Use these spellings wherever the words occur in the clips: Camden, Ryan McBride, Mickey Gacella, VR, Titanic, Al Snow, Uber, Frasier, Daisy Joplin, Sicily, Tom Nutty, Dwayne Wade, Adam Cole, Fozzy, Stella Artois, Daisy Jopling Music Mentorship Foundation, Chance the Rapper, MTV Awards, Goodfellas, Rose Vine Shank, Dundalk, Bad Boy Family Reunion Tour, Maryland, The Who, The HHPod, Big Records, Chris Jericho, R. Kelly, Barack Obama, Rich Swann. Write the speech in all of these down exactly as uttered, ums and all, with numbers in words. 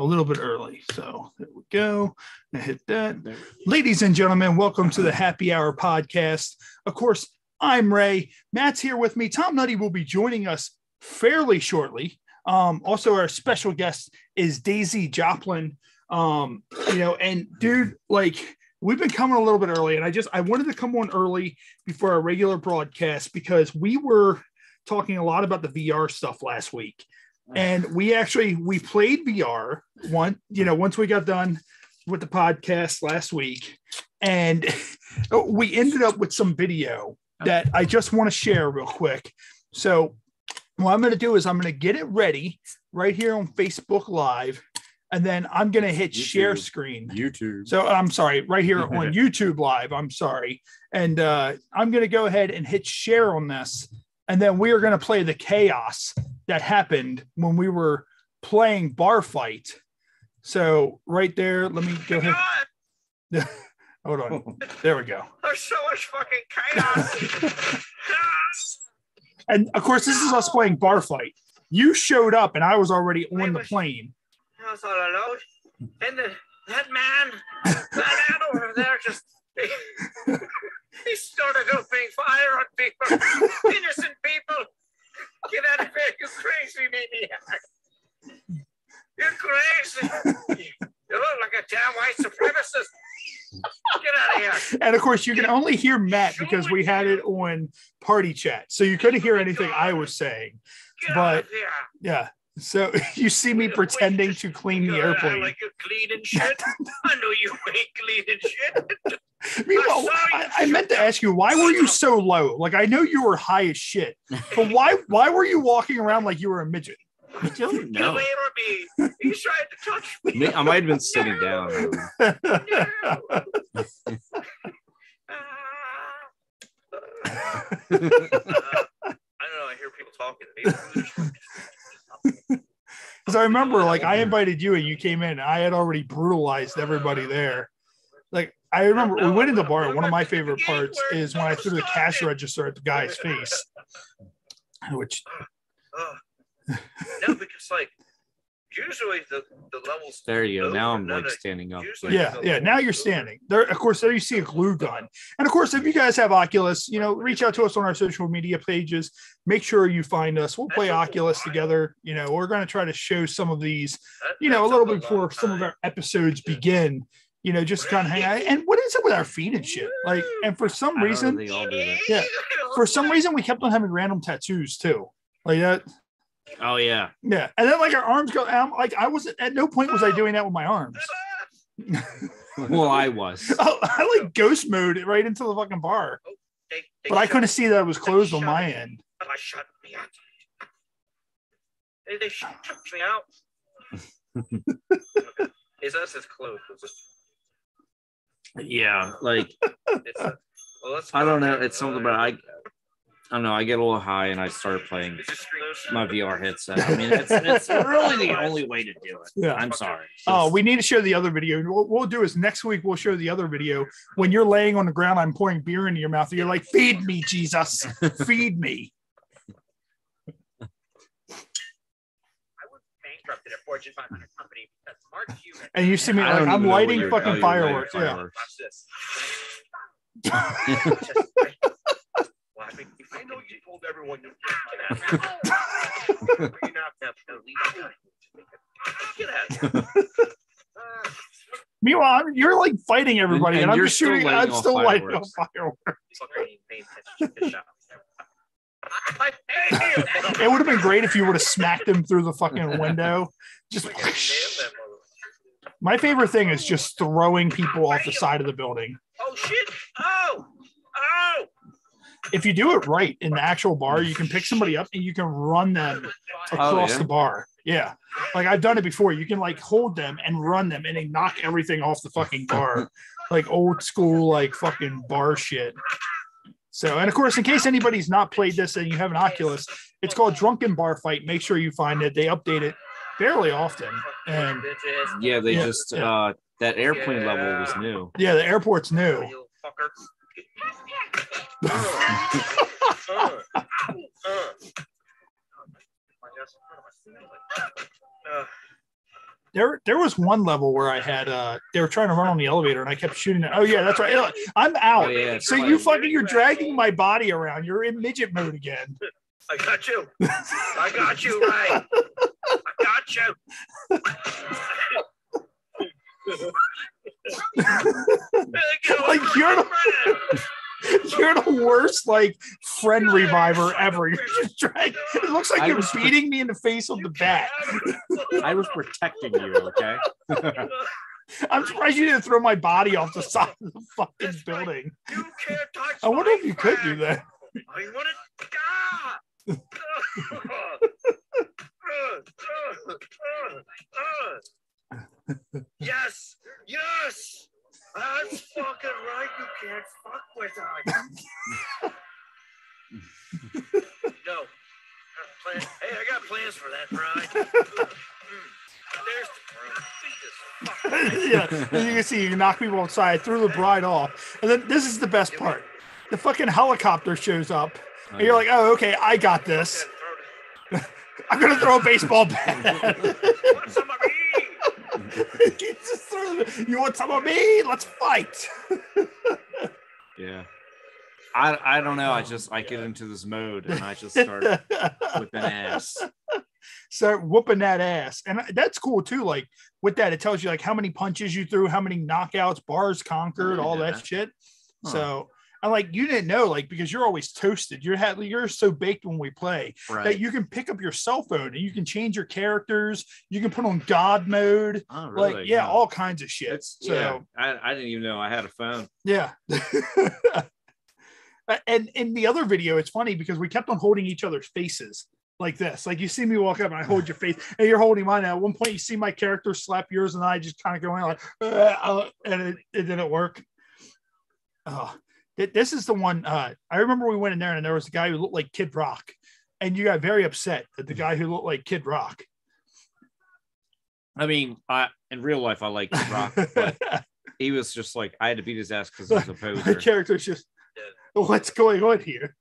a little bit early. So there we go. Now hit that. Go. Ladies and gentlemen, welcome to the Happy Hour Podcast. Of course, I'm Ray. Matt's here with me. Tom Nutty will be joining us fairly shortly. Um, also, our special guest is Daisy Joplin. Um, you know, and dude, like, we've been coming a little bit early, and I just I wanted to come on early before our regular broadcast because we were talking a lot about the V R stuff last week, and we actually we played V R one. You know, once we got done with the podcast last week, and we ended up with some video that I just want to share real quick. So what I'm going to do is I'm going to get it ready right here on Facebook Live. And then I'm going to hit YouTube. Share screen. YouTube. So I'm sorry, right here on YouTube Live. I'm sorry. And uh, I'm going to go ahead and hit share on this. And then we are going to play the chaos that happened when we were playing Bar Fight. So right there, let me go ahead. Hold on. There we go. There's so much fucking chaos. And of course, this is us playing Bar Fight. You showed up and I was already on the plane. I was all alone, and the, that man, that man over there, just he, he started opening fire on people, innocent people. Get out of here, you crazy maniac! You're crazy. You look like a damn white supremacist. Get out of here. And of course, you can only hear Matt because we had it on party chat, so you couldn't hear anything I was saying. Get but out of here. Yeah. So you see me pretending just, to clean the airplane. Like you're cleaning shit. I know you ain't cleaning shit. Meanwhile, I, I meant to ask you, why were you so low? Like, I know you were high as shit, but why why were you walking around like you were a midget? I don't know. Me. He tried to touch me. I might have been sitting down. I don't know. I hear people talking. Because I remember, like, I invited you and you came in. And I had already brutalized everybody there. Like, I remember we went in the bar. One of my favorite parts is when I threw the cash register at the guy's face. Which, no, because like usually the, the levels. There you go. Now I'm like standing up. Yeah, yeah. Now you're standing there. Of course, there you see a glue gun. And of course, if you guys have Oculus, you know, reach out to us on our social media pages. Make sure you find us. We'll play Oculus together. You know, we're going to try to show some of these, you know, a little bit before some of our episodes begin, you know, just kind of hang out. And what is it with our feet and shit? Like, and for some reason, yeah, for some reason, we kept on having random tattoos too. Like that. Oh, yeah. Yeah. And then, like, our arms go out. Like, I wasn't at no point was I doing that with my arms. Well, I was. Oh, I like ghost mode right into the fucking bar. They, they but I couldn't see that it was closed on my me. end. But I shut me out. They, they shut me out. It's us as closed. Yeah, like it's a, well, I don't know. It's something about I. I don't know. I get a little high and I start playing my V R headset. I mean, it's, it's really the only way to do it. Yeah. I'm sorry. Just... Oh, we need to show the other video. What we'll do is next week we'll show the other video. When you're laying on the ground, I'm pouring beer into your mouth. And you're like, feed me, Jesus. Feed me. I would bankrupt at a Fortune five hundred company because Mark Cuban. And you see me like, I'm lighting fucking fireworks. Yeah. Watch this. I mean, I know you told everyone you're not that. Meanwhile, I'm, you're like fighting everybody, and, and, and I'm just shooting. I'm still lighting up fireworks. It would have been great if you would have smacked him through the fucking window. Just my favorite thing is just throwing people off the side of the building. Oh shit! Oh, oh. If you do it right in the actual bar, you can pick somebody up and you can run them across oh, yeah? the bar. Yeah. Like, I've done it before. You can, like, hold them and run them and they knock everything off the fucking bar. Like, old school, like, fucking bar shit. So, and, of course, in case anybody's not played this and you have an Oculus, it's called Drunken Bar Fight. Make sure you find it. They update it fairly often. And Yeah, they yeah, just yeah. – uh, that airplane yeah. level was new. Yeah, the airport's new. There, there was one level where I had, uh, they were trying to run on the elevator and I kept shooting it. Oh yeah, that's right. I'm out. Oh, yeah, so right. you fucking, you're dragging my body around. You're in midget mode again. I got you. I got you, Ray. I got you. Like you're the, you're the worst, like, friend reviver ever. You're just dragging. It looks like I you're beating pre- me in the face with the bat. I was protecting you, okay? I'm surprised you didn't throw my body off the side of the fucking building. You can't touch I wonder if you friend. could do that. I want to ah! uh, uh, uh, uh, uh. Yes, yes, that's fucking right. You can't fuck with us. No, I hey, I got plans for that, Brian. There's the bride. Yeah, as you can see, you knock people outside, threw the bride off, and then this is the best part. The fucking helicopter shows up, oh, and you're yeah. like, "Oh, okay, I got this. I'm gonna throw a baseball bat." Want some of me? You, just threw the, you want some of me? Let's fight. Yeah, I I don't know. I just I get into this mode, and I just start whipping ass. Start whooping that ass, and that's cool too. Like with that, it tells you like how many punches you threw, how many knockouts, bars conquered, oh, all yeah. that shit. Huh. So. And like you didn't know, like because you're always toasted. You're ha- you're so baked when we play right. that you can pick up your cell phone and you can change your characters. You can put on God mode, oh, really? like yeah, no. all kinds of shit. It's, so yeah. I, I didn't even know I had a phone. Yeah. And in the other video, it's funny because we kept on holding each other's faces like this. Like you see me walk up and I hold your face, and you're holding mine. At one point, you see my character slap yours, and I just kind of go in like, uh, and it, it didn't work. Oh. This is the one uh, I remember we went in there and there was a guy who looked like Kid Rock, and you got very upset at the guy who looked like Kid Rock. I mean, I in real life I like Kid Rock, but he was just like I had to beat his ass because he was a poser. My character's just what's going on here?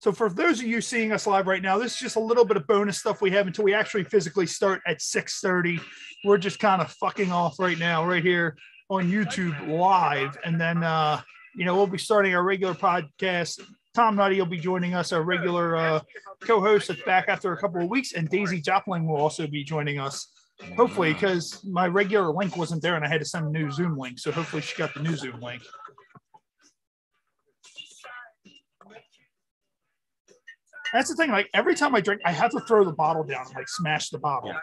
So for those of you seeing us live right now, this is just a little bit of bonus stuff we have until we actually physically start at six thirty. We're just kind of fucking off right now, right here on YouTube live. And then, uh, you know, we'll be starting our regular podcast. Tom Nutty will be joining us, our regular uh, co-host that's back after a couple of weeks. And Daisy Joplin will also be joining us, hopefully, because my regular link wasn't there and I had to send a new Zoom link. So hopefully she got the new Zoom link. That's the thing. Like every time I drink, I have to throw the bottle down and like smash the bottle. Yeah.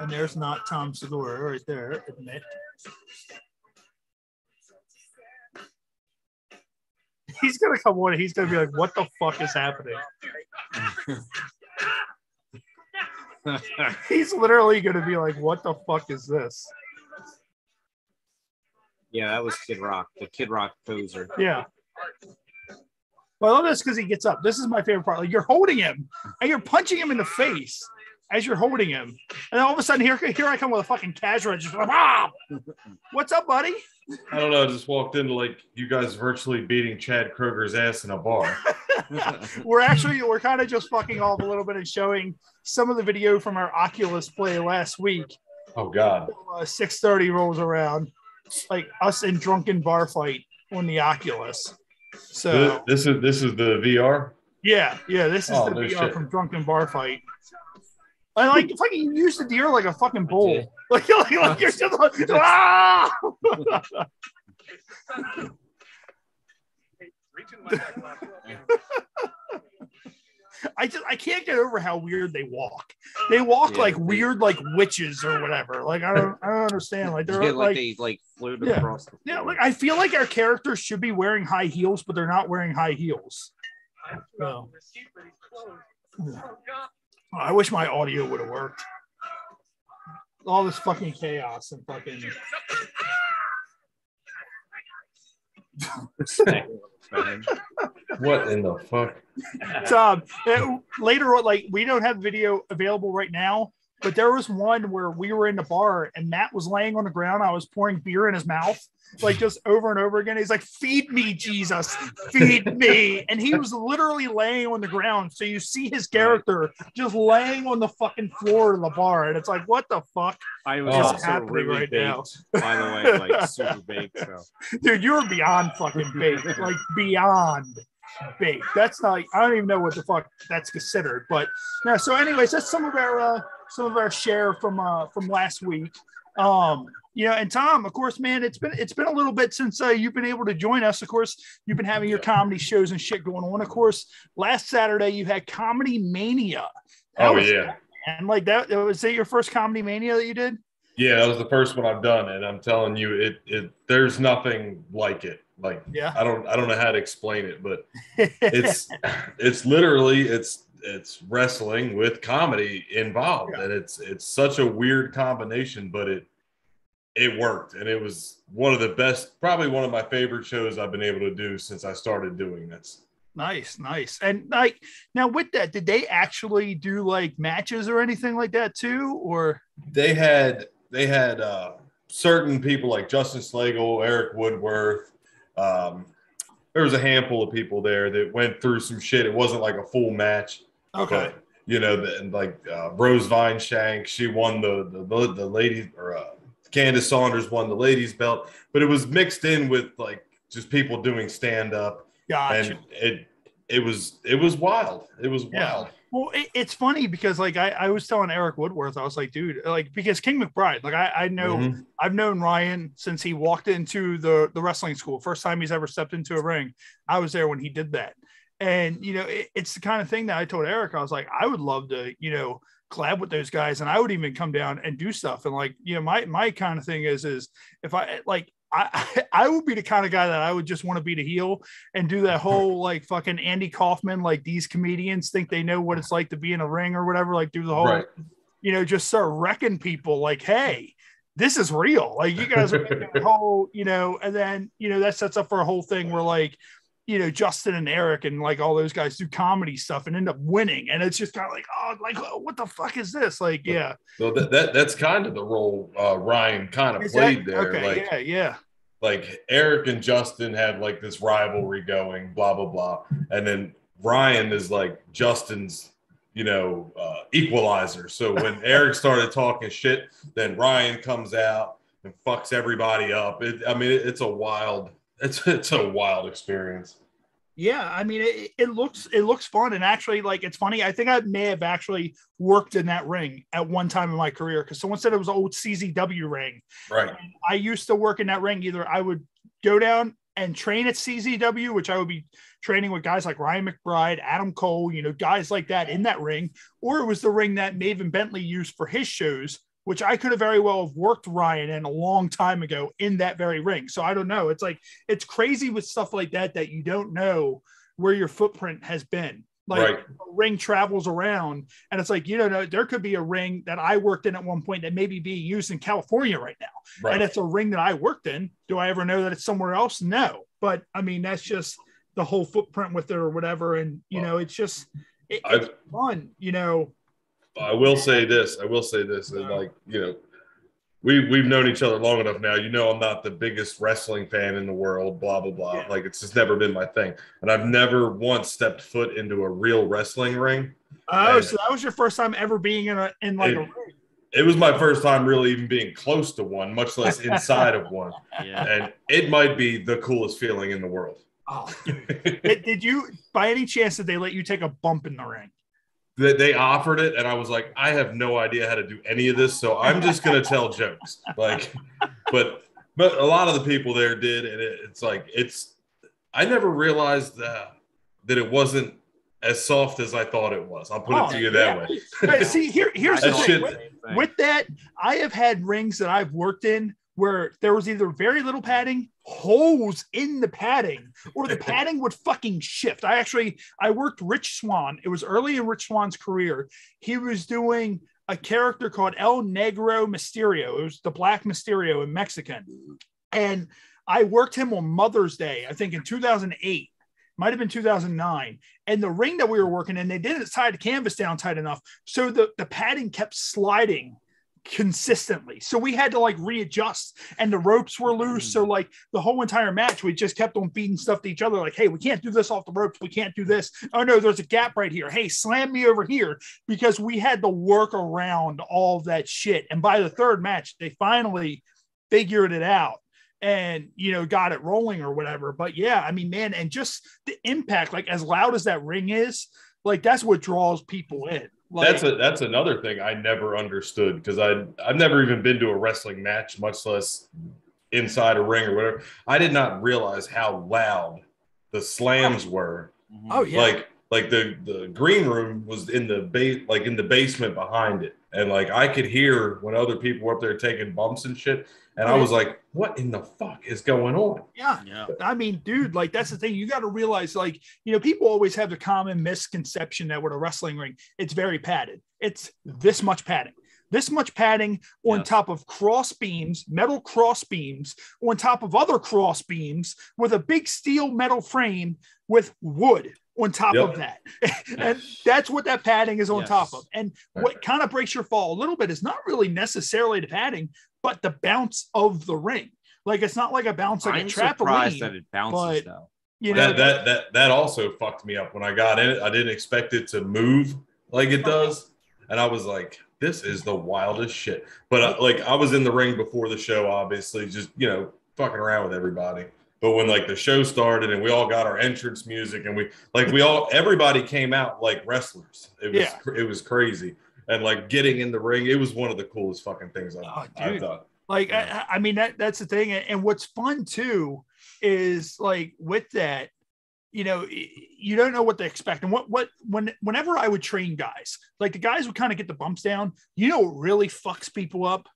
And there's not Tom Segura right there. Admit. He's gonna come on. And he's gonna be like, "What the fuck is happening?" He's literally gonna be like, "What the fuck is this?" Yeah, that was Kid Rock, the Kid Rock poser. Yeah. Well, I love this because he gets up. This is my favorite part. Like you're holding him and you're punching him in the face as you're holding him. And then all of a sudden, here, here I come with a fucking cash register. Ah! What's up, buddy? I don't know. I just walked into like you guys virtually beating Chad Kroger's ass in a bar. We're actually, we're kind of just fucking off a little bit and showing some of the video from our Oculus play last week. Oh, God. Until, uh, six thirty rolls around. Like us in Drunken Bar Fight on the Oculus. So this is this is the V R. Yeah, yeah, this is oh, the no V R shit. From Drunken Bar Fight. And like fucking use the deer like a fucking bull. Like, like, like you're just like ah! I just I can't get over how weird they walk. They walk yeah, like they, weird, like witches or whatever. Like I don't, I don't understand. Like they're yeah, like, like they like float yeah, across. The yeah, like I feel like our characters should be wearing high heels, but they're not wearing high heels. So, yeah. I wish my audio would have worked. All this fucking chaos and fucking. What in the fuck? So um, later on, like we don't have video available right now, But there was one where we were in the bar and Matt was laying on the ground. I was pouring beer in his mouth, like just over and over again. He's like, feed me, Jesus, feed me. And he was literally laying on the ground. So you see his character just laying on the fucking floor of the bar. And it's like, what the fuck? I was also happening really right baked, now? By the way, like super baked. So. Dude, you were beyond fucking baked, like beyond. Bait. That's not, I don't even know what the fuck that's considered, but no. So anyways, that's some of our uh some of our share from uh from last week. Um you know, and Tom, of course, man, it's been it's been a little bit since uh, you've been able to join us. Of course, you've been having your comedy shows and shit going on. Of course, last Saturday you had Comedy Mania. That oh was yeah and like that was that your first Comedy Mania that you did? Yeah, that was the first one I've done, and I'm telling you, it it there's nothing like it. Like, yeah. I don't, I don't know how to explain it, but it's, it's literally, it's, it's wrestling with comedy involved. Yeah. And it's, it's such a weird combination, but it, it worked. And it was one of the best, probably one of my favorite shows I've been able to do since I started doing this. Nice, nice. And like, now with that, did they actually do like matches or anything like that too? Or they had, they had, uh, certain people like Justin Slagle, Eric Woodworth. Um, there was a handful of people there that went through some shit. It wasn't like a full match. Okay. But, you know, the, like uh, Rose Vine Shank, she won the the, the, the ladies, or uh, Candace Saunders won the ladies' belt. But it was mixed in with like just people doing stand up. Gotcha. And it it was it was wild. It was wild. Yeah. Well, it, it's funny because like I, I was telling Eric Woodworth, I was like, dude, like because King McBride, like I, I know mm-hmm. I've known Ryan since he walked into the, the wrestling school. First time he's ever stepped into a ring. I was there when he did that. And, you know, it, it's the kind of thing that I told Eric, I was like, I would love to, you know, collab with those guys. And I would even come down and do stuff. And like, you know, my, my kind of thing is, is if I like, I, I would be the kind of guy that I would just want to be the heel and do that whole like fucking Andy Kaufman, like these comedians think they know what it's like to be in a ring or whatever, like do the whole, right. you know, just start wrecking people like, hey, this is real. Like you guys are making a whole, you know, and then, you know, that sets up for a whole thing where like, you know, Justin and Eric and like all those guys do comedy stuff and end up winning. And it's just kind of like, oh, like, oh, what the fuck is this? Like, yeah. So that, that that's kind of the role uh, Ryan kind of is played that, there. Okay, like, yeah, yeah. Like Eric and Justin have like this rivalry going, blah, blah, blah. And then Ryan is like Justin's, you know, uh, equalizer. So when Eric started talking shit, then Ryan comes out and fucks everybody up. It, I mean, it, it's a wild It's it's a wild experience. Yeah, I mean, it, it looks it looks fun, and actually, like, it's funny. I think I may have actually worked in that ring at one time in my career because someone said it was an old C Z W ring. Right. And I used to work in that ring. Either I would go down and train at C Z W, which I would be training with guys like Ryan McBride, Adam Cole, you know, guys like that in that ring, or it was the ring that Maven Bentley used for his shows, which I could have very well have worked Ryan in a long time ago in that very ring. So I don't know. It's like, it's crazy with stuff like that, that you don't know where your footprint has been. Like right. a ring travels around and it's like, you don't know, there could be a ring that I worked in at one point that maybe be used in California right now. Right. And it's a ring that I worked in. Do I ever know that it's somewhere else? No. But I mean, that's just the whole footprint with it or whatever. And, you well, know, it's just, it, it's fun, you know. I will say this. I will say this. And like, you know, we, we've known each other long enough now. You know, I'm not the biggest wrestling fan in the world, blah, blah, blah. Yeah. Like, it's just never been my thing. And I've never once stepped foot into a real wrestling ring. Oh, and so that was your first time ever being in, a, in like it, a ring. It was my first time really even being close to one, much less inside of one. Yeah. And it might be the coolest feeling in the world. Oh, dude. did, did you, by any chance, did they let you take a bump in the ring? That they offered it, and I was like, I have no idea how to do any of this, so I'm just gonna tell jokes. Like, but but a lot of the people there did, and it, it's like it's. I never realized that that it wasn't as soft as I thought it was. I'll put oh, it to you yeah. that way. But see, here here's the thing. With, with that, I have had rings that I've worked in where there was either very little padding, holes in the padding, or the padding would fucking shift. I actually, I worked Rich Swann. It was early in Rich Swann's career. He was doing a character called El Negro Mysterio. It was the Black Mysterio in Mexican. And I worked him on Mother's Day, I think in two thousand eight. might have been two thousand nine. And the ring that we were working in, they didn't tie the canvas down tight enough. So the, the padding kept sliding consistently. So we had to like readjust, and the ropes were loose. So like the whole entire match, we just kept on beating stuff to each other. Like, hey, we can't do this off the ropes. We can't do this. Oh no, there's a gap right here. Hey, slam me over here, because we had to work around all that shit. And by the third match, they finally figured it out and, you know, got it rolling or whatever. But yeah, I mean, man, and just the impact, like as loud as that ring is, like that's what draws people in. Like, that's a that's another thing I never understood, because I I've never even been to a wrestling match, much less inside a ring or whatever. I did not realize how loud the slams were. Oh yeah, like like the the green room was in the ba- like in the basement behind it, and like I could hear when other people were up there taking bumps and shit. And I was like, what in the fuck is going on? Yeah. yeah. I mean, dude, like, that's the thing. You got to realize, like, you know, people always have the common misconception that with a wrestling ring, it's very padded. It's this much padding, this much padding on yeah. top of cross beams, metal cross beams, on top of other cross beams with a big steel metal frame with wood on top yep. of that. And that's what that padding is on yes. top of. And what kind of breaks your fall a little bit is not really necessarily the padding, but the bounce of the ring. Like, it's not like a bounce like I'm a trampoline. I'm surprised that it bounces, but, though. You know, that, that, that, that also fucked me up when I got in it. I didn't expect it to move like it does. And I was like, this is the wildest shit. But, I, like, I was in the ring before the show, obviously, just, you know, fucking around with everybody. But when, like, the show started and we all got our entrance music and we, like, we all, everybody came out like wrestlers. It was, yeah. it was crazy. And, like, getting in the ring, it was one of the coolest fucking things I, oh, I thought. Like, yeah. I, I mean, that that's the thing. And what's fun, too, is, like, with that, you know, you don't know what to expect. And what, what when whenever I would train guys, like, the guys would kind of get the bumps down. You know what really fucks people up?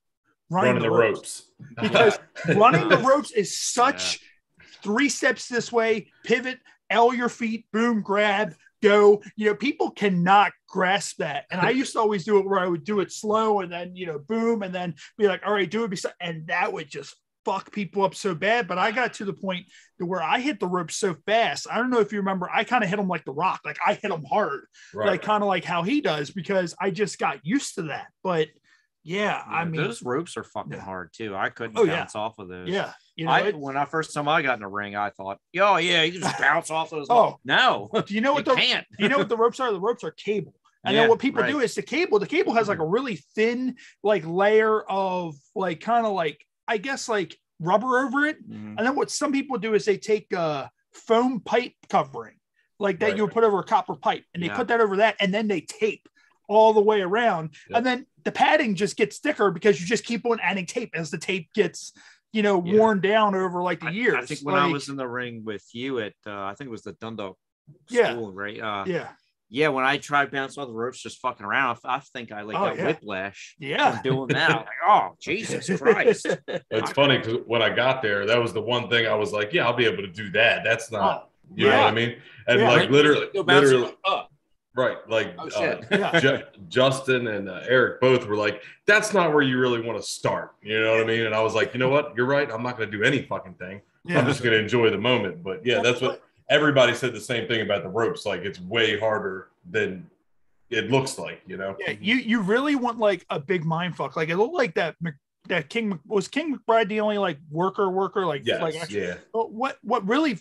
Running, running the, the ropes. ropes. Because running the ropes is such yeah. three steps this way, pivot, L your feet, boom, grab, go. You know, people cannot grasp that. And I used to always do it where I would do it slow and then, you know, boom, and then be like, all right, do it. And that would just fuck people up so bad. But I got to the point to where I hit the ropes so fast. I don't know if you remember, I kind of hit them like The Rock. Like, I hit them hard, right, like right. kind of like how he does, because I just got used to that. But yeah, yeah I mean, those ropes are fucking yeah. hard too. I couldn't oh, bounce yeah. off of those. Yeah. You know, I, when I first time I got in a ring, I thought, oh yeah, you just bounce off those. Oh no, do you know what the can't. You know what the ropes are? The ropes are cable, and yeah, then what people right. do is the cable. The cable has like a really thin like layer of like kind of like I guess like rubber over it, mm-hmm. and then what some people do is they take a foam pipe covering like that right, you would right. put over a copper pipe, and yeah. they put that over that, and then they tape all the way around, yep. and then the padding just gets thicker because you just keep on adding tape as the tape gets. You know, yeah. worn down over like the years. I, I think when like, I was in the ring with you at, uh, I think it was the Dundalk yeah. school, right? Uh, yeah. Yeah. When I tried bouncing off the ropes, just fucking around, I, I think I like oh, got yeah. whiplash. Yeah. From doing that. Like, oh, Jesus Christ. It's funny because when I got there, that was the one thing I was like, yeah, I'll be able to do that. That's not, oh, you yeah. know what I mean? And yeah. like right. literally, literally, up. Right. Like oh, uh, yeah. J- Justin and uh, Eric both were like, that's not where you really want to start. You know what I mean? And I was like, you know what? You're right. I'm not going to do any fucking thing. Yeah. I'm just going to enjoy the moment. But yeah, that's, that's what everybody said the same thing about the ropes. Like it's way harder than it looks like, you know? Yeah. You, you really want like a big mind fuck. Like it looked like that. That King was King McBride, the only like worker worker. Like, yes, like actually, yeah. But what, what really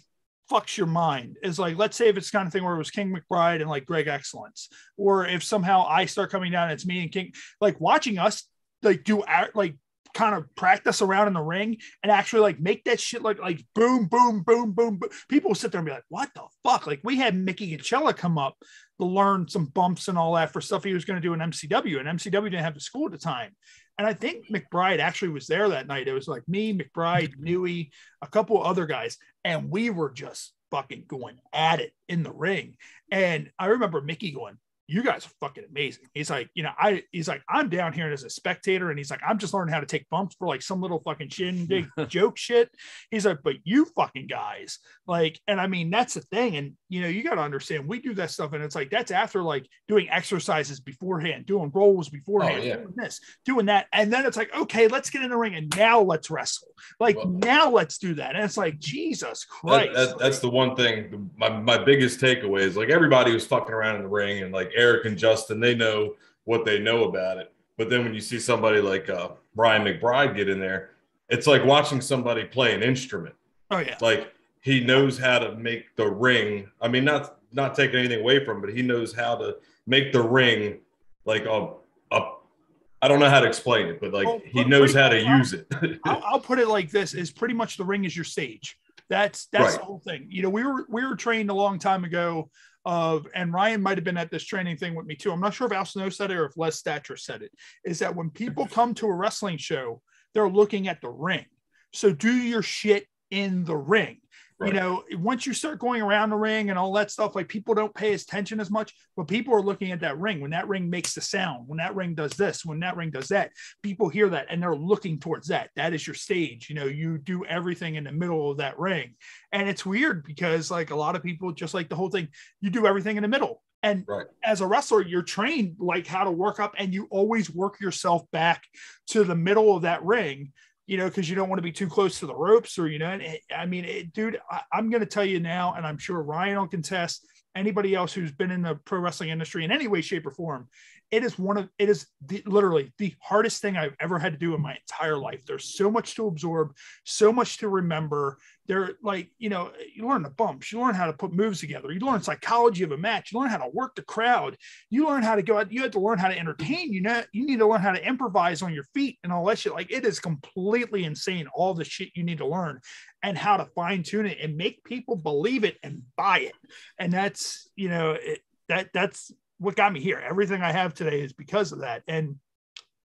fucks your mind is like, let's say if it's kind of thing where it was King McBride and like Greg Excellence, or if somehow I start coming down and it's me and King, like watching us like do our like kind of practice around in the ring and actually like make that shit like like boom boom boom boom, boom. People will sit there and be like, what the fuck? Like we had Mickey Gacella come up to learn some bumps and all that for stuff he was going to do in M C W, and M C W didn't have the school at the time. And I think McBride actually was there that night. It was like me, McBride, Nui, a couple other guys. And we were just fucking going at it in the ring. And I remember Mickey going, you guys are fucking amazing. He's like, you know, I, he's like, I'm down here as a spectator. And he's like, I'm just learning how to take bumps for like some little fucking shindig joke shit. He's like, but you fucking guys, like, and I mean, that's the thing. And, you know, you got to understand, we do that stuff. And it's like, that's after like doing exercises beforehand, doing rolls beforehand, oh, yeah. doing this, doing that. And then it's like, okay, let's get in the ring and now let's wrestle. Like well, now let's do that. And it's like, Jesus Christ. That, that, that's the one thing. My, my biggest takeaway is like, everybody was fucking around in the ring and like, Eric and Justin, they know what they know about it. But then when you see somebody like uh, Brian McBride get in there, it's like watching somebody play an instrument. Oh, yeah. Like, he knows how to make the ring. I mean, not not taking anything away from him, but he knows how to make the ring like a, a – I don't know how to explain it, but, like, well, he knows how to I'll, use it. I'll, I'll put it like this. It's pretty much the ring is your stage. That's that's right. The whole thing. You know, we were we were trained a long time ago of, and Ryan might have been at this training thing with me too. I'm not sure if Al Snow said it or if Les Statcher said it, is that when people come to a wrestling show, they're looking at the ring. So do your shit in the ring. Right. You know, once you start going around the ring and all that stuff, like people don't pay attention as much, but people are looking at that ring. When that ring makes the sound, when that ring does this, when that ring does that, people hear that and they're looking towards that. That is your stage. You know, you do everything in the middle of that ring. And it's weird because like a lot of people just like the whole thing, you do everything in the middle. And right. as a wrestler, you're trained like how to work up and you always work yourself back to the middle of that ring. You know, because you don't want to be too close to the ropes or, you know, and it, I mean, it, dude, I, I'm going to tell you now, and I'm sure Ryan will contest, anybody else who's been in the pro wrestling industry in any way, shape or form, it is one of, it is the, literally the hardest thing I've ever had to do in my entire life. There's so much to absorb, so much to remember. They're like, you know, you learn the bumps, you learn how to put moves together. You learn psychology of a match. You learn how to work the crowd. You learn how to go out. You have to learn how to entertain. You know, you need to learn how to improvise on your feet and all that shit. Like, it is completely insane. All the shit you need to learn and how to fine tune it and make people believe it and buy it. And that's, you know, it, that that's what got me here. Everything I have today is because of that. And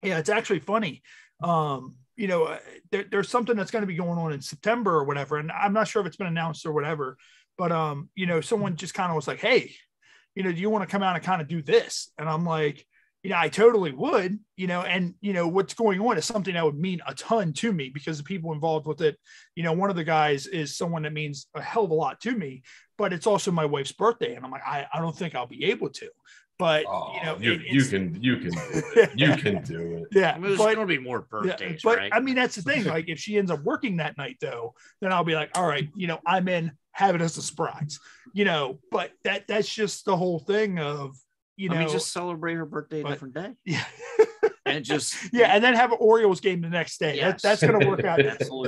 yeah, it's actually funny. Um, you know, uh, there, there's something that's going to be going on in September or whatever. And I'm not sure if it's been announced or whatever, but, um, you know, someone just kind of was like, hey, you know, do you want to come out and kind of do this? And I'm like, you know, I totally would, you know, and, you know, what's going on is something that would mean a ton to me because the people involved with it, you know, one of the guys is someone that means a hell of a lot to me, but it's also my wife's birthday. And I'm like, I, I don't think I'll be able to. But oh, you know, you, it, you can you can do it. You can do it. Yeah, well, there's but, gonna be more birthdays. Yeah, but right? I mean, that's the thing. Like, if she ends up working that night, though, then I'll be like, all right, you know, I'm in. Have it as a surprise, you know. But that that's just the whole thing of you Let know, me just celebrate her birthday but, a different day. Yeah. And just yeah, and then have an Orioles game the next day. Yes. That, that's going to work out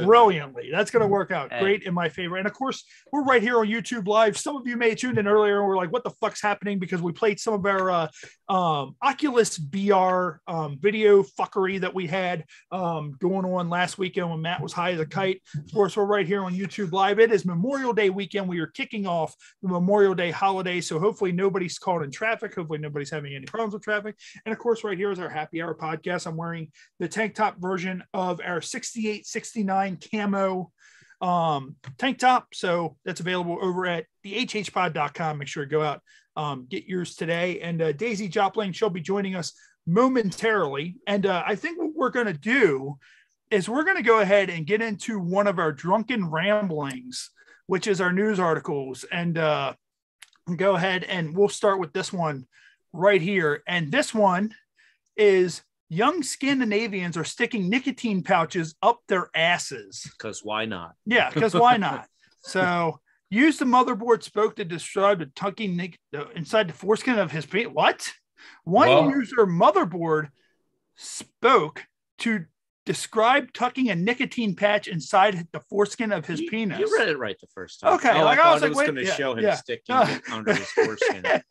brilliantly. That's going to work out hey. great in my favor. And of course, we're right here on YouTube Live. Some of you may have tuned in earlier and we're like, "What the fuck's happening?" Because we played some of our uh, um, Oculus V R um, video fuckery that we had um, going on last weekend when Matt was high as a kite. Of course, we're right here on YouTube Live. It is Memorial Day weekend. We are kicking off the Memorial Day holiday, so hopefully nobody's caught in traffic. Hopefully nobody's having any problems with traffic. And of course, right here is our Happy Hour podcast. Podcast. I'm wearing the tank top version of our sixty-eight sixty-nine camo um, tank top. So that's available over at the h h pod dot com. Make sure to go out, um, get yours today. And uh, Daisy Jopling, she'll be joining us momentarily. And uh, I think what we're going to do is we're going to go ahead and get into one of our drunken ramblings, which is our news articles. And uh, go ahead and we'll start with this one right here. And this one is... Young Scandinavians are sticking nicotine pouches up their asses. Because why not? Yeah, because why not? So, use the motherboard spoke to describe the tucking nic- inside the foreskin of his penis. What? One Whoa. user motherboard spoke to describe tucking a nicotine patch inside the foreskin of his you, penis. You read it right the first time. Okay. Oh, like, I, I was, like, was going to yeah, show him yeah. sticking uh, under his foreskin. I,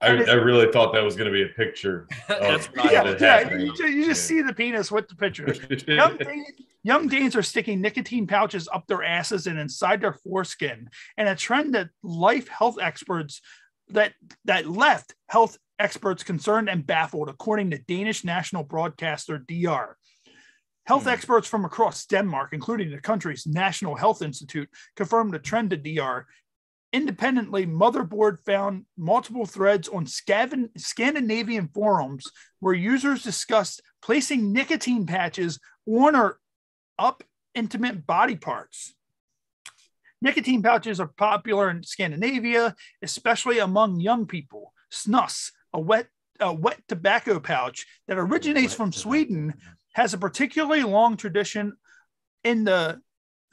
I really thought that was going to be a picture. That's right. Yeah, yeah, you, you just yeah. see the penis with the picture. Young, young Danes are sticking nicotine pouches up their asses and inside their foreskin, and a trend that life health experts that that left health experts concerned and baffled, according to Danish national broadcaster D R. Health hmm. experts from across Denmark, including the country's National Health Institute, confirmed a trend to D R Independently, Motherboard found multiple threads on Scav- Scandinavian forums where users discussed placing nicotine patches on or up intimate body parts. Nicotine pouches are popular in Scandinavia, especially among young people. S N U S, a wet, a wet tobacco pouch that originates from Sweden, has a particularly long tradition in the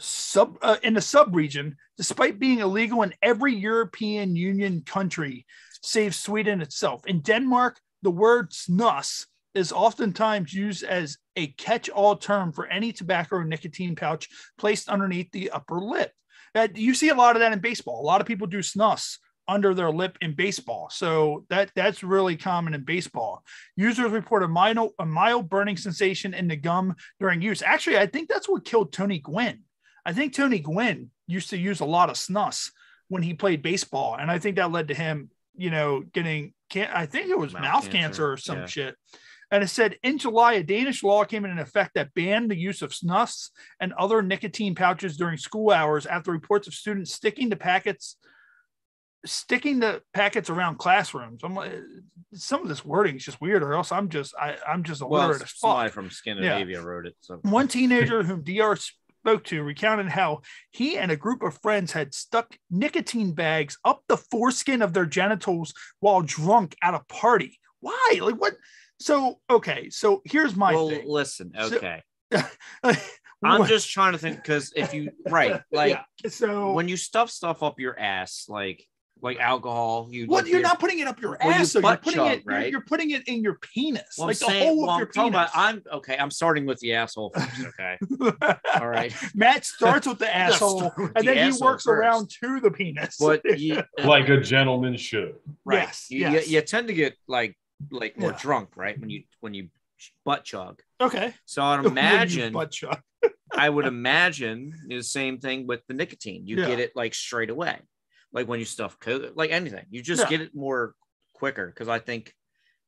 sub uh, in the sub-region, despite being illegal in every European Union country, save Sweden itself. In Denmark, the word S N U S is oftentimes used as a catch-all term for any tobacco or nicotine pouch placed underneath the upper lip. Uh, you see a lot of that in baseball. A lot of people do S N U S under their lip in baseball. So that, that's really common in baseball. Users report a mild, a mild burning sensation in the gum during use. Actually, I think that's what killed Tony Gwynn. I think Tony Gwynn used to use a lot of S N U S when he played baseball. And I think that led to him, you know, getting, can- I think it was mouth, mouth cancer. cancer or some yeah. shit. And it said, in July, a Danish law came into effect that banned the use of S N U S and other nicotine pouches during school hours after reports of students sticking the packets, sticking the packets around classrooms. I'm like, some of this wording is just weird, or else I'm just, I, I'm just illiterate as fuck. Well, somebody from Scandinavia yeah. wrote it. So. One teenager whom D R spoke to recounted how he and a group of friends had stuck nicotine bags up the foreskin of their genitals while drunk at a party. Why? Like what? So, okay. So here's my well, thing. listen. Okay. So, I'm just trying to think because if you, right. Like, yeah. so when you stuff stuff up your ass, like, like alcohol, you well, you're your, not putting it up your well, ass, you so you're putting chug, it, right? you're, you're putting it in your penis, well, like saying, the whole well, of your I'm penis. About, I'm okay. I'm starting with the asshole first. Okay, all right. Matt starts with the asshole, with and the then asshole he works first. around to the penis, but you, like a gentleman should. Right. Yes, you, yes. You, you tend to get like like more yeah. drunk, right? When you when you butt chug. Okay. So I'd imagine butt chug. I would imagine the same thing with the nicotine. You yeah. get it like straight away. Like when you stuff coke, like anything, you just yeah. get it more quicker. Because I think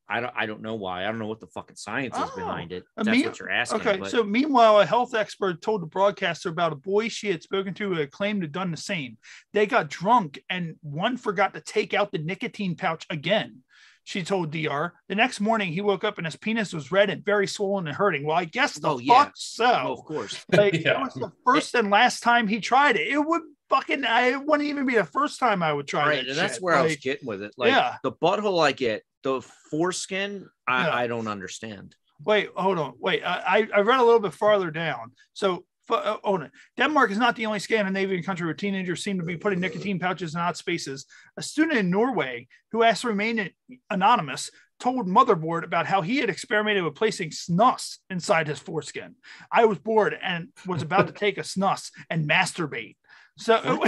I don't, I don't know why. I don't know what the fucking science is oh, behind it. That's mean, what you're asking. Okay. But. So meanwhile, a health expert told the broadcaster about a boy she had spoken to who had claimed to have done the same. They got drunk, and one forgot to take out the nicotine pouch again. She told D R. The next morning, he woke up and his penis was red and very swollen and hurting. Well, I guess the oh, fuck yeah. so. Oh, of course. Like, yeah. That was the first and last time he tried it. It would. Fucking, I it wouldn't even be the first time I would try. Right, that and that's shit. where like, I was getting with it. Like yeah. the butthole, I get the foreskin. I, yeah. I don't understand. Wait, hold on. Wait, I I read a little bit farther down. So, uh, hold on. Denmark is not the only Scandinavian country where teenagers seem to be putting nicotine pouches in odd spaces. A student in Norway who asked to remain anonymous told Motherboard about how he had experimented with placing S N U S inside his foreskin. I was bored and was about to take a S N U S and masturbate. So,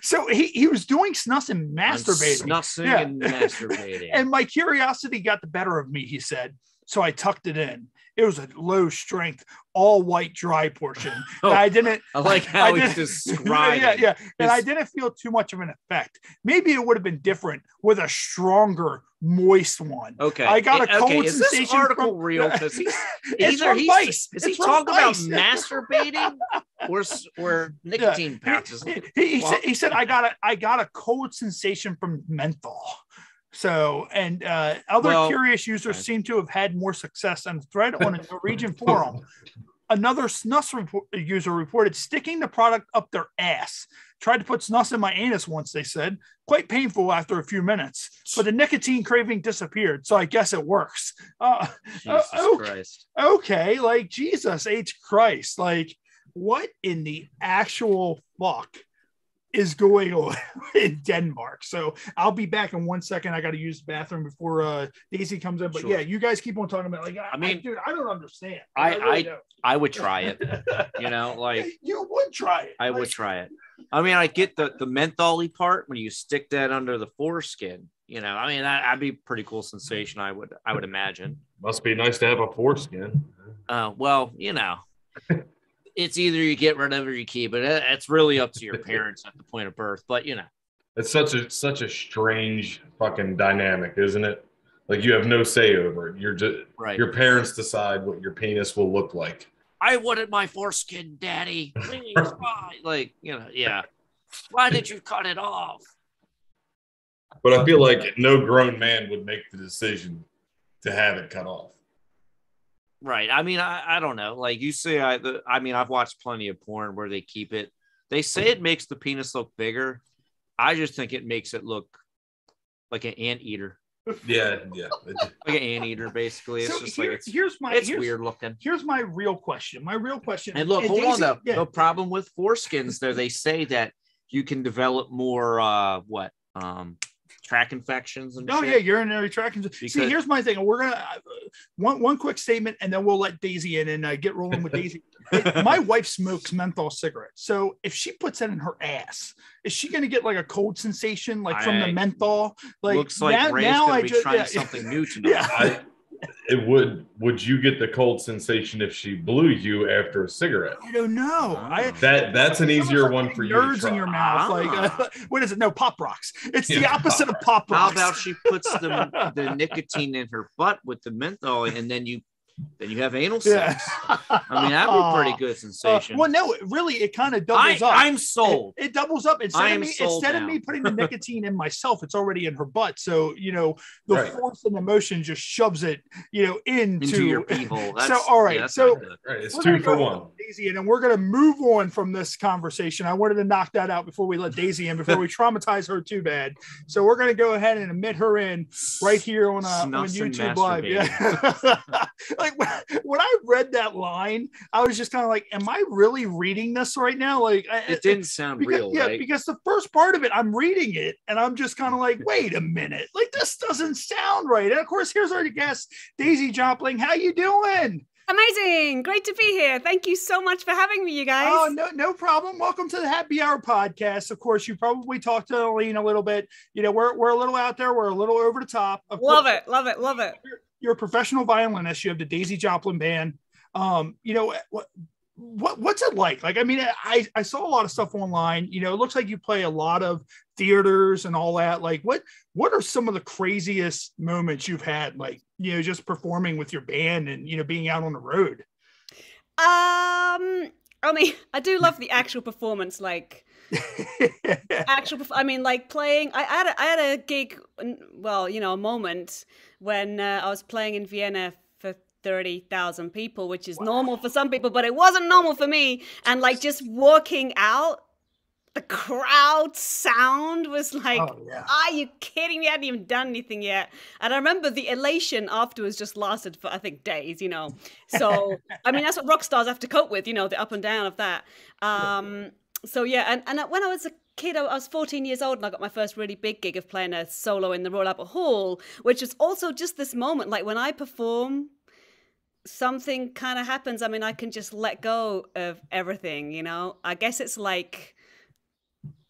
so he, he was doing S N U S and masturbating. I'm SNUSing yeah. and masturbating. And my curiosity got the better of me, he said. So I tucked it in. It was a low strength, all white dry portion. oh, I didn't. I like how I he's describing. Yeah, yeah. And I didn't feel too much of an effect. Maybe it would have been different with a stronger, moist one. Okay. I got a okay. cold is sensation. Is this article from, real? Because he's either he's is he talking about masturbating or or nicotine yeah. pouches? He, he, he, said, he said I got a I got a cold sensation from menthol. So, and uh, other well, curious users okay. seem to have had more success on the thread on a Norwegian forum. Another S N U S report, user reported sticking the product up their ass. Tried to put S N U S in my anus once, they said. Quite painful after a few minutes, but the nicotine craving disappeared. So I guess it works. Uh, Jesus uh, okay, Christ. Okay, like Jesus H. Christ. Like, what in the actual fuck is going on in Denmark? So I'll be back in one second. I got to use the bathroom before uh, Daisy comes in. But sure. yeah, you guys keep on talking about like, I, I mean, I, dude, I don't understand. I I, really I, don't. I would try it. You know, like you would try it. I like, would try it. I mean, I get the the menthol-y part when you stick that under the foreskin. You know, I mean, that, that'd be a pretty cool sensation. I would I would imagine. Must be nice to have a foreskin. Uh, well, you know. It's either you get rid of it or you keep it. It's really up to your parents at the point of birth, but you know. It's such a such a strange fucking dynamic, isn't it? Like you have no say over it. You're just right. Your parents decide what your penis will look like. I wanted my foreskin, Daddy. Please, why? Like you know, yeah. Why did you cut it off? But I feel like no grown man would make the decision to have it cut off. Right. I mean, I, I don't know. Like you say, I the, I mean, I've watched plenty of porn where they keep it. They say it makes the penis look bigger. I just think it makes it look like an anteater. Yeah, yeah. Like an anteater, basically. It's so just here, like it's, here's my, it's here's, weird looking. Here's my real question. My real question. And look, hold on though. Yeah. The problem with foreskins, there they say that you can develop more uh, what um, tract infections and. Oh shit. Yeah, urinary tract infections. See, here's my thing. We're gonna uh, one one quick statement, and then we'll let Daisy in and uh, get rolling with Daisy. It, my wife smokes menthol cigarettes, so if she puts that in her ass, is she going to get like a cold sensation, like from I, the menthol? Like looks like now, Ray's now I be just, trying yeah, something yeah. new tonight. Yeah. I, it would. Would you get the cold sensation if she blew you after a cigarette? I don't know. I, that that's an easier like one for you. Nerds to try. In your mouth, ah. like uh, what is it? No, Pop Rocks. It's yeah, the opposite pop of Pop Rocks. How about she puts the the nicotine in her butt with the menthol, and then you. Then you have anal sex. Yeah. I mean, that would be a pretty good sensation. Uh, well, no, it really, it kind of doubles I, up. I'm sold. It, it doubles up. Instead, of me, instead of me putting the nicotine in myself, it's already in her butt. So, you know, the right. force and emotion just shoves it, you know, into, into your people. That's, so, all right. Yeah, so, right, it's two for one. Daisy, and we're going to move on from this conversation. I wanted to knock that out before we let Daisy in, before we traumatize her too bad. So, we're going to go ahead and admit her in right here on, uh, on YouTube Live. Yeah. Like when I read that line, I was just kind of like, am I really reading this right now? Like I, it didn't sound because, real. Yeah, right? Because the first part of it, I'm reading it and I'm just kind of like, wait a minute, like this doesn't sound right. And of course, here's our guest, Daisy Jopling. How you doing? Amazing. Great to be here. Thank you so much for having me, you guys. Oh, no, no problem. Welcome to the Happy Hour Podcast. Of course, you probably talked to Aline a little bit. You know, we're, we're a little out there. We're a little over the top. Of love course, it. Love it. Love it. You're a professional violinist. You have the Daisy Jopling Band. Um, you know, what, what, what's it like? Like, I mean, I, I saw a lot of stuff online, you know, it looks like you play a lot of theaters and all that. Like what, what are some of the craziest moments you've had? Like, you know, just performing with your band and, you know, being out on the road. Um, I mean, I do love the actual performance, like actual, I mean, like playing, I, I had a, I had a gig, well, you know, a moment when uh, I was playing in Vienna for thirty thousand people, which is wow. normal for some people, but it wasn't normal for me. And like just walking out, the crowd sound was like, oh, yeah. Are you kidding me? I hadn't even done anything yet. And I remember the elation afterwards just lasted for, I think, days, you know. So, I mean, that's what rock stars have to cope with, you know, the up and down of that. Um, so, yeah. And, and when I was a kid, I was fourteen years old and I got my first really big gig of playing a solo in the Royal Albert Hall, which was also just this moment, like when I perform, something kind of happens. I mean, I can just let go of everything, you know. I guess it's like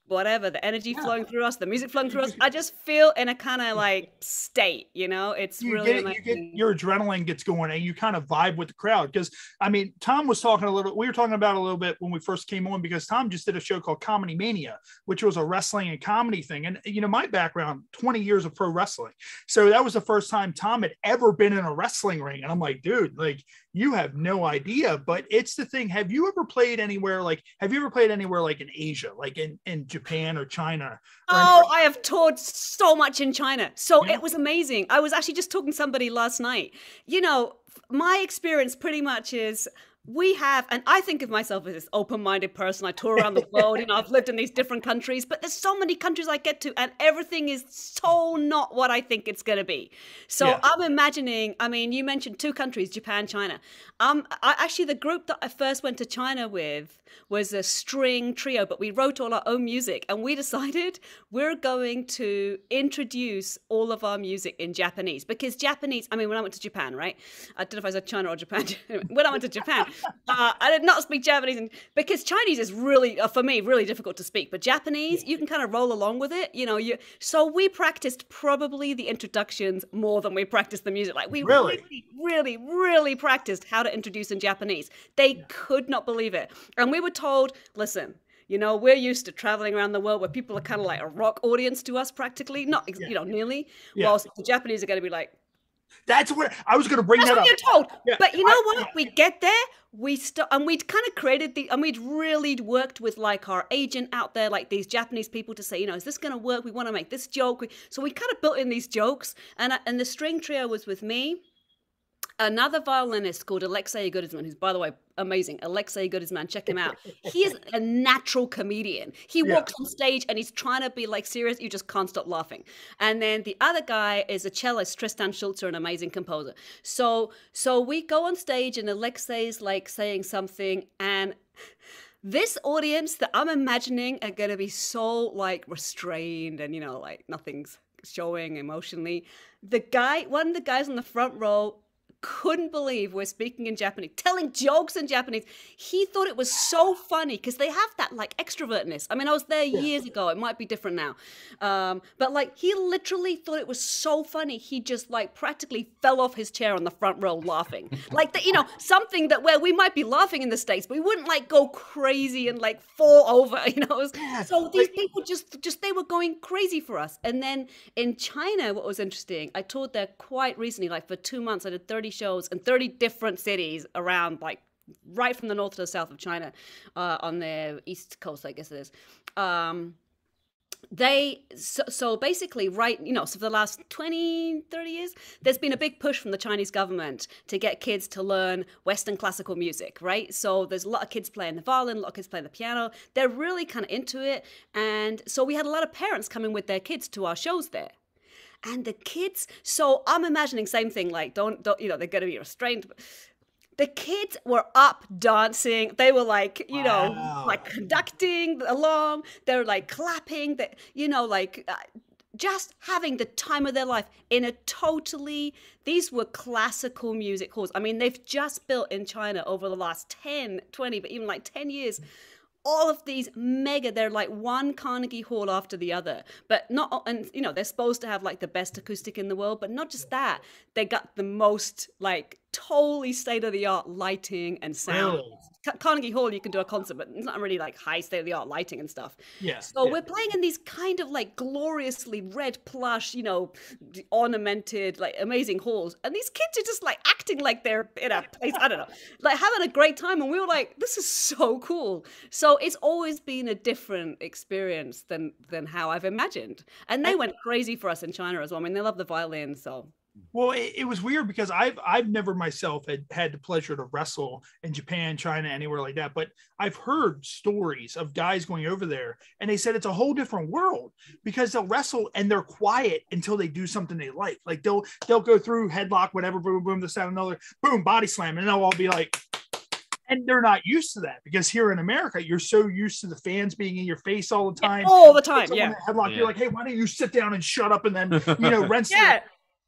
whatever, the energy yeah. flowing through us, the music flowing through us. I just feel in a kind of like state, you know, it's you really get, you get, your adrenaline gets going and you kind of vibe with the crowd. Because I mean, Tom was talking a little, we were talking about a little bit when we first came on, because Tom just did a show called Comedy Mania, which was a wrestling and comedy thing. And you know, my background, twenty years of pro wrestling. So that was the first time Tom had ever been in a wrestling ring. And I'm like, dude, like you have no idea, but it's the thing. Have you ever played anywhere? Like, have you ever played anywhere like in Asia, like in, in Japan or China? Oh, or I have toured so much in China. So yeah. It was amazing. I was actually just talking to somebody last night. You know, my experience pretty much is we have, and I think of myself as this open-minded person. I tour around the world, you know, I've lived in these different countries, but there's so many countries I get to and everything is so not what I think it's going to be. So yeah. I'm imagining, I mean, you mentioned two countries, Japan, China. Um, I, actually, the group that I first went to China with was a string trio, but we wrote all our own music and we decided we're going to introduce all of our music in Japanese because Japanese, I mean, when I went to Japan, right? I don't know if I said China or Japan. When I went to Japan, Uh, I did not speak Japanese, and, because Chinese is really, uh, for me, really difficult to speak. But Japanese, you can kind of roll along with it, you know. You so we practiced probably the introductions more than we practiced the music. Like we really, really, really, really practiced how to introduce in Japanese. They yeah. could not believe it, and we were told, "Listen, you know, we're used to traveling around the world where people are kind of like a rock audience to us, practically, not yeah. you know, nearly. Yeah. Whilst the Japanese are going to be like." That's what I was going to bring That's that what up. You're told. Yeah. But you know I, what? We get there, we start, and we'd kind of created the, and we'd really worked with like our agent out there, like these Japanese people to say, you know, is this going to work? We want to make this joke. We, so we kind of built in these jokes, and and the string trio was with me, another violinist called Alexei Goodisman, who's, by the way, amazing. Alexei Goodisman, check him out. He is a natural comedian. He yeah. walks on stage and he's trying to be like serious. You just can't stop laughing. And then the other guy is a cellist, Tristan Schulzer, an amazing composer. So, so we go on stage and Alexei's like saying something, and this audience that I'm imagining are going to be so like restrained and, you know, like nothing's showing emotionally. The guy, one of the guys on the front row, couldn't believe we're speaking in Japanese, telling jokes in Japanese. He thought it was so funny because they have that like extrovertness. I mean, I was there years yeah. ago. It might be different now. Um, but like he literally thought it was so funny. He just like practically fell off his chair on the front row laughing. Like, the, you know, something that where we might be laughing in the States, but we wouldn't like go crazy and like fall over, you know. Was, yeah. So these people just, just, they were going crazy for us. And then in China, what was interesting, I toured there quite recently, like for two months, I did thirty shows in thirty different cities around, like right from the north to the south of China, uh, on the east coast, I guess it is. Um, they, so, so basically, right, you know, so for the last twenty, thirty years, there's been a big push from the Chinese government to get kids to learn Western classical music, right? So there's a lot of kids playing the violin, a lot of kids playing the piano. They're really kind of into it. And so we had a lot of parents coming with their kids to our shows there. And the kids, so I'm imagining same thing, like don't, don't you know, they're going to be restrained. The kids were up dancing. They were like, you wow. know, like conducting along. They're like clapping, they, you know, like uh, just having the time of their life in a totally, these were classical music halls. I mean, they've just built in China over the last ten, twenty, but even like ten years, all of these mega, they're like one Carnegie Hall after the other, but not, and you know, they're supposed to have like the best acoustic in the world, but not just that, they got the most like totally state-of-the-art lighting and sound. Wow. Carnegie Hall, you can do a concert, but it's not really like high state-of-the-art lighting and stuff. Yeah. So yeah. we're playing in these kind of like gloriously red plush, you know, ornamented, like amazing halls. And these kids are just like acting like they're in a place, I don't know, like having a great time. And we were like, this is so cool. So it's always been a different experience than, than how I've imagined. And they went crazy for us in China as well. I mean, they love the violin, so... Well, it, it was weird because I've I've never myself had had the pleasure to wrestle in Japan, China, anywhere like that. But I've heard stories of guys going over there and they said it's a whole different world because they'll wrestle and they're quiet until they do something they like. Like they'll they'll go through headlock, whatever, boom, boom, this, that, another, boom, body slam, and they'll all be like. And they're not used to that because here in America, you're so used to the fans being in your face all the time, yeah, all the time. Yeah. Headlock, yeah. You're like, hey, why don't you sit down and shut up and then you know rinse. Yeah.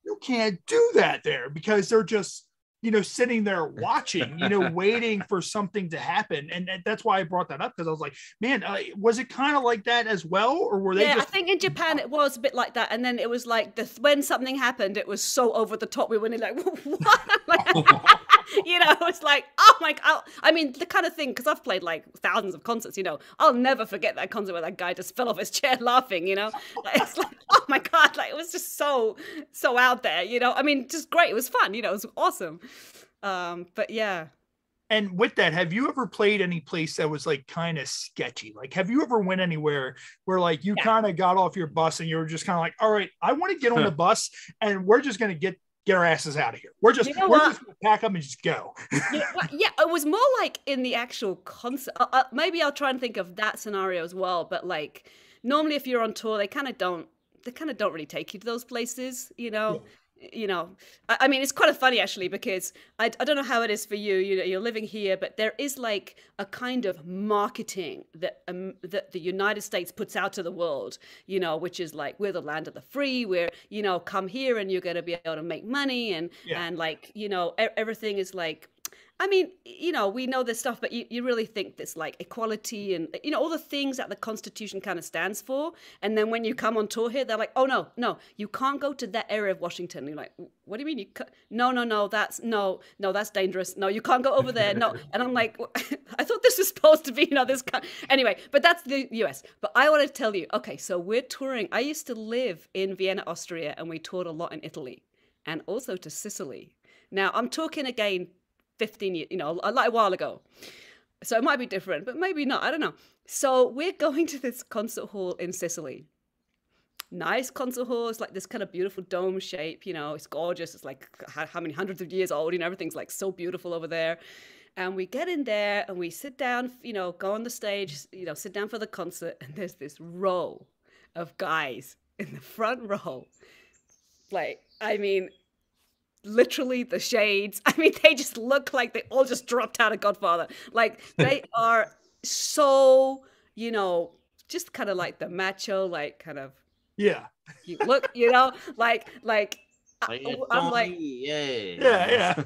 You can't do that there because they're just, you know, sitting there watching, you know, waiting for something to happen. And that's why I brought that up because I was like, man, uh, was it kind of like that as well? Or were they yeah, just... I think in Japan it was a bit like that. And then it was like the, when something happened, it was so over the top. We went like, what? You know, it's like, oh my God. I mean, the kind of thing, because I've played like thousands of concerts, you know, I'll never forget that concert where that guy just fell off his chair laughing, you know, like, it's like, oh my God, like it was just so, so out there, you know, I mean, just great. It was fun, you know, it was awesome. Um, but yeah. And with that, have you ever played any place that was like kind of sketchy? Like, have you ever went anywhere where like you yeah. kind of got off your bus and you were just kind of like, all right, I want to get on the bus and we're just going to get Get our asses out of here. We're just, you know we're just gonna pack up and just go. yeah, well, yeah, it was more like in the actual concert. Uh, uh, maybe I'll try and think of that scenario as well. But like, normally if you're on tour, they kind of don't. They kind of don't really take you to those places, you know. Yeah. You know, I, I mean, it's quite funny actually because I, I don't know how it is for you. You know, you're living here, but there is like a kind of marketing that um, that the United States puts out to the world. You know, which is like we're the land of the free. We're you know come here and you're going to be able to make money and yeah. and like you know e everything is like. I mean, you know, we know this stuff, but you, you really think this like equality and, you know, all the things that the Constitution kind of stands for. And then when you come on tour here, they're like, oh, no, no, you can't go to that area of Washington. You're like, what do you mean? You can't? No, no, no, that's no, no, that's dangerous. No, you can't go over there. No. And I'm like, well, I thought this was supposed to be, you know, this kind of... Anyway, but that's the U S. But I want to tell you, okay, so we're touring. I used to live in Vienna, Austria, and we toured a lot in Italy. and also to Sicily. Now, I'm talking again fifteen years, you know, a, a while ago. So it might be different, but maybe not. I don't know. So we're going to this concert hall in Sicily. Nice concert hall. It's like this kind of beautiful dome shape. You know, it's gorgeous. It's like how, how many hundreds of years old, and you know, everything's like so beautiful over there. And we get in there and we sit down, you know, go on the stage, you know, sit down for the concert. And there's this row of guys in the front row. Like, I mean, literally the shades. I mean, they just look like they all just dropped out of Godfather. Like, they are so, you know, just kind of like the macho, like kind of. Yeah. You look, you know, like, like. Like I, I'm like, yeah, yeah,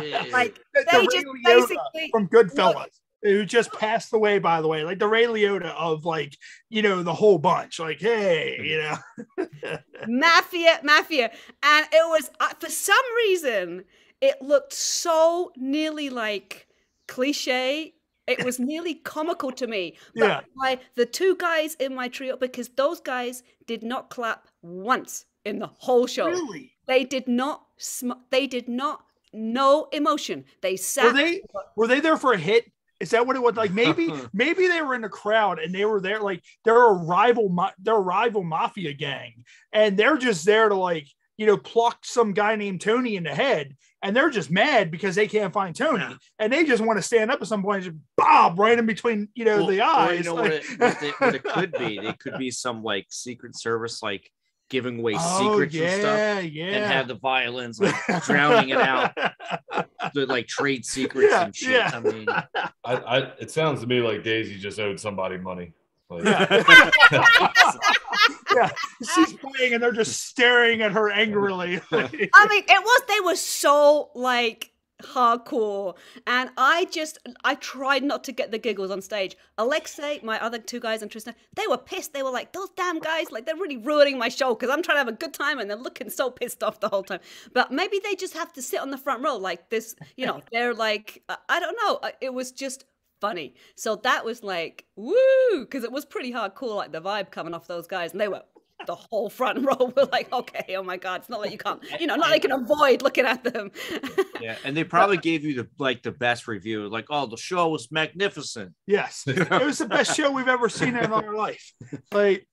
yeah. Like the, they the just basically from Goodfellas, look, who just passed away, by the way, like the Ray Liotta of like, you know, the whole bunch, like, hey, you know, mafia, mafia, and it was uh, for some reason it looked so nearly like cliche. It was nearly comical to me. But yeah, my, the two guys in my trio, because those guys did not clap once in the whole show. Really? They did not, sm they did not, no emotion. They sat. Were they, were they there for a hit? Is that what it was? Like maybe, maybe they were in the crowd and they were there, like they're a rival, they're a rival mafia gang. And they're just there to like, you know, pluck some guy named Tony in the head. And they're just mad because they can't find Tony. Yeah. And they just want to stand up at some point and just bob right in between, you know, well, the eyes. You know, like, what, it, what, they, what it could be, it could be some like Secret Service, like, giving away oh, secrets yeah, and stuff, yeah. and have the violins like drowning it out, the, like trade secrets yeah, and shit. Yeah. I mean, I, I, it sounds to me like Daisy just owed somebody money. Like, yeah. yeah, she's playing and they're just staring at her angrily. I mean, it was they were so like hardcore, and I just I tried not to get the giggles on stage. Alexei, my other two guys, and Tristan, they were pissed. They were like, those damn guys, like they're really ruining my show because I'm trying to have a good time and they're looking so pissed off the whole time. But maybe they just have to sit on the front row like this, you know, they're like, I don't know, it was just funny. So that was like, woo, because it was pretty hardcore, like the vibe coming off those guys, and they were the whole front row were like, okay, oh my God, it's not like you can't, you know, not like you can avoid looking at them. Yeah, and they probably gave you the like the best review, like, oh, the show was magnificent. Yes, it was the best show we've ever seen in our life. Like,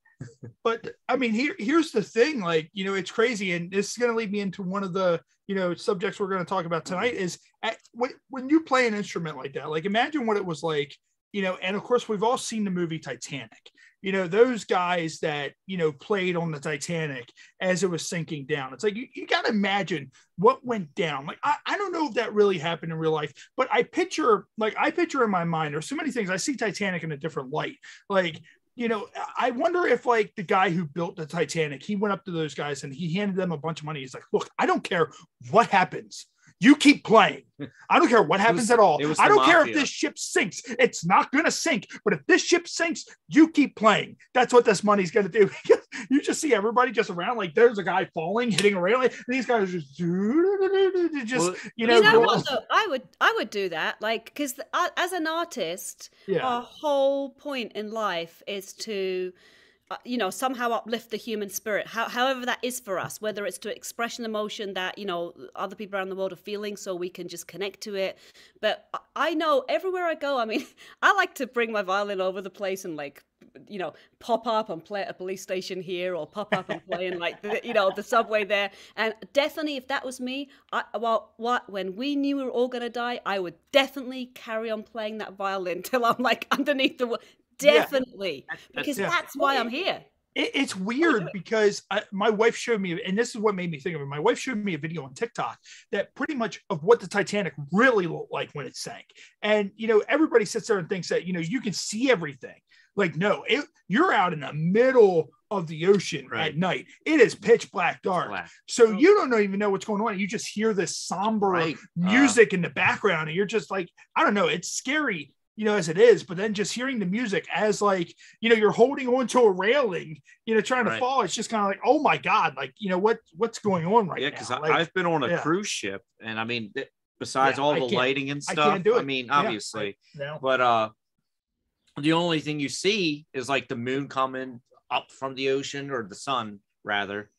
but I mean, here here's the thing, like, you know, it's crazy, and this is going to lead me into one of the, you know, subjects we're going to talk about tonight is at, when you play an instrument like that, like imagine what it was like, you know, and of course we've all seen the movie Titanic. You know, those guys that, you know, played on the Titanic as it was sinking down. It's like, you, you got to imagine what went down. Like, I, I don't know if that really happened in real life, but I picture, like, I picture in my mind, there's so many things. I see Titanic in a different light. Like, you know, I wonder if like the guy who built the Titanic, he went up to those guys and he handed them a bunch of money. He's like, look, I don't care what happens. You keep playing. I don't care what happens was, at all. I don't mafia. care if this ship sinks. It's not going to sink. But if this ship sinks, you keep playing. That's what this money's going to do. You just see everybody just around. Like, there's a guy falling, hitting a railing. And these guys are just, just well, you know. You know what, though, I would, I would do that. Like, because uh, as an artist, yeah. our whole point in life is to, Uh, you know, somehow uplift the human spirit, how, however that is for us, whether it's to express an emotion that, you know, other people around the world are feeling so we can just connect to it. But I know everywhere I go, I mean, I like to bring my violin over the place and like, you know, pop up and play at a police station here, or pop up and play in like, the, you know, the subway there. And definitely if that was me, I, well, what, when we knew we were all going to die, I would definitely carry on playing that violin till I'm like underneath the definitely yeah. because yeah. that's why I'm here. It, it's weird because I, my wife showed me, and this is what made me think of it. My wife showed me a video on TikTok that pretty much of what the Titanic really looked like when it sank. And, you know, everybody sits there and thinks that, you know, you can see everything. Like, no, it, you're out in the middle of the ocean right. at night. It is pitch black dark. Black. So oh. you don't even know what's going on. You just hear this somber right. music uh. in the background. And you're just like, I don't know. It's scary, you know, as it is, but then just hearing the music as like, you know, you're holding on to a railing, you know, trying right. to fall. It's just kind of like, oh my God, like, you know, what, what's going on right yeah, now? Yeah, because like, I've been on a yeah. cruise ship, and I mean, besides yeah, all the lighting and stuff, I, can't do it. I mean, obviously, yeah. but uh, the only thing you see is like the moon coming up from the ocean, or the sun rather,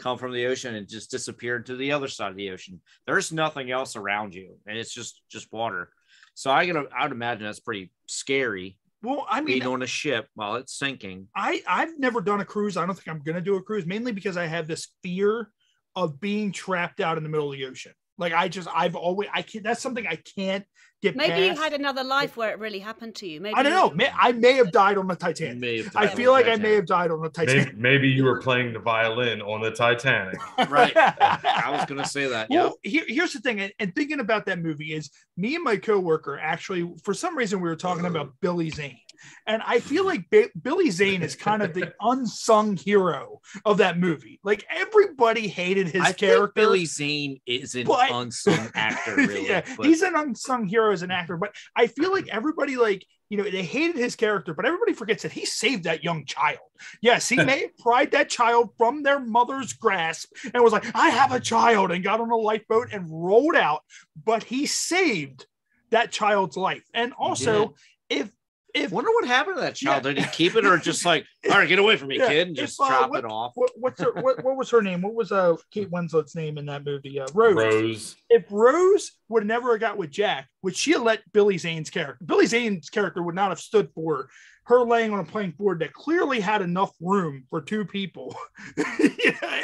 come from the ocean and just disappeared to the other side of the ocean. There's nothing else around you, and it's just just water. So I gonna I would imagine that's pretty scary. Well, I mean, being on a ship while it's sinking. I I've never done a cruise. I don't think I'm gonna do a cruise, mainly because I have this fear of being trapped out in the middle of the ocean. Like I just, I've always, I can't, that's something I can't get Maybe past. You had another life where it really happened to you. Maybe I don't know. May, I may have died on the Titanic. May have died I feel like Titanic. I may have died on the Titanic. Maybe, maybe you were playing the violin on the Titanic. Right. I was going to say that. Well, yeah. here, here's the thing. And, and thinking about that movie is me and my coworker, actually, for some reason, we were talking about Billy Zane. And I feel like B- Billy Zane is kind of the unsung hero of that movie. Like everybody hated his I character. Think Billy Zane is an but, unsung actor, really. Yeah, but. He's an unsung hero as an actor. But I feel like everybody, like, you know, they hated his character, but everybody forgets that he saved that young child. Yes, he may have pried that child from their mother's grasp and was like, I have a child, and got on a lifeboat and rolled out. But he saved that child's life. And also, if If, wonder what happened to that child. Yeah. Did he keep it, or just like, all right, get away from me, yeah. kid, and just if, uh, drop what, it off? What, what's her, what, what was her name? What was uh, Kate Winslet's name in that movie? Uh, Rose. Rose. If Rose would have never got with Jack, would she have let Billy Zane's character? Billy Zane's character would not have stood for her laying on a plank board that clearly had enough room for two people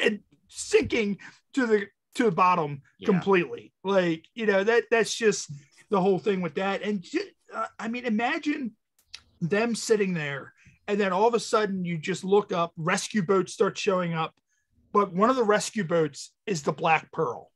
and sinking to the to the bottom yeah. completely. Like, you know, that that's just the whole thing with that. And uh, I mean, imagine them sitting there, and then all of a sudden you just look up, rescue boats start showing up, but one of the rescue boats is the Black Pearl.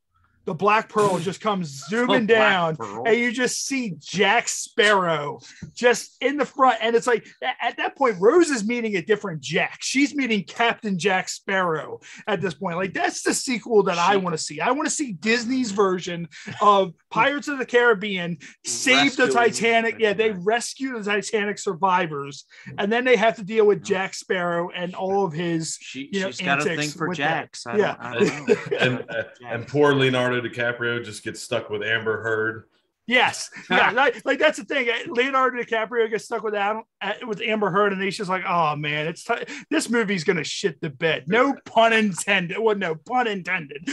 The Black Pearl just comes zooming down, Pearl. And you just see Jack Sparrow just in the front. And it's like, at that point, Rose is meeting a different Jack. She's meeting Captain Jack Sparrow at this point. Like, that's the sequel that she, I want to see. I want to see Disney's version of Pirates of the Caribbean save the Titanic. Yeah, they rescue the Titanic survivors, and then they have to deal with Jack Sparrow and all of his, she, you know, she's got a thing for Jacks. I don't, yeah. I don't know. and, and poor Leonardo DiCaprio just gets stuck with Amber Heard. Yes, yeah, like, like that's the thing. Leonardo DiCaprio gets stuck with Adam, with Amber Heard, and he's just like, "Oh man, it's t- this movie's gonna shit the bed." No pun intended. Well, no pun intended.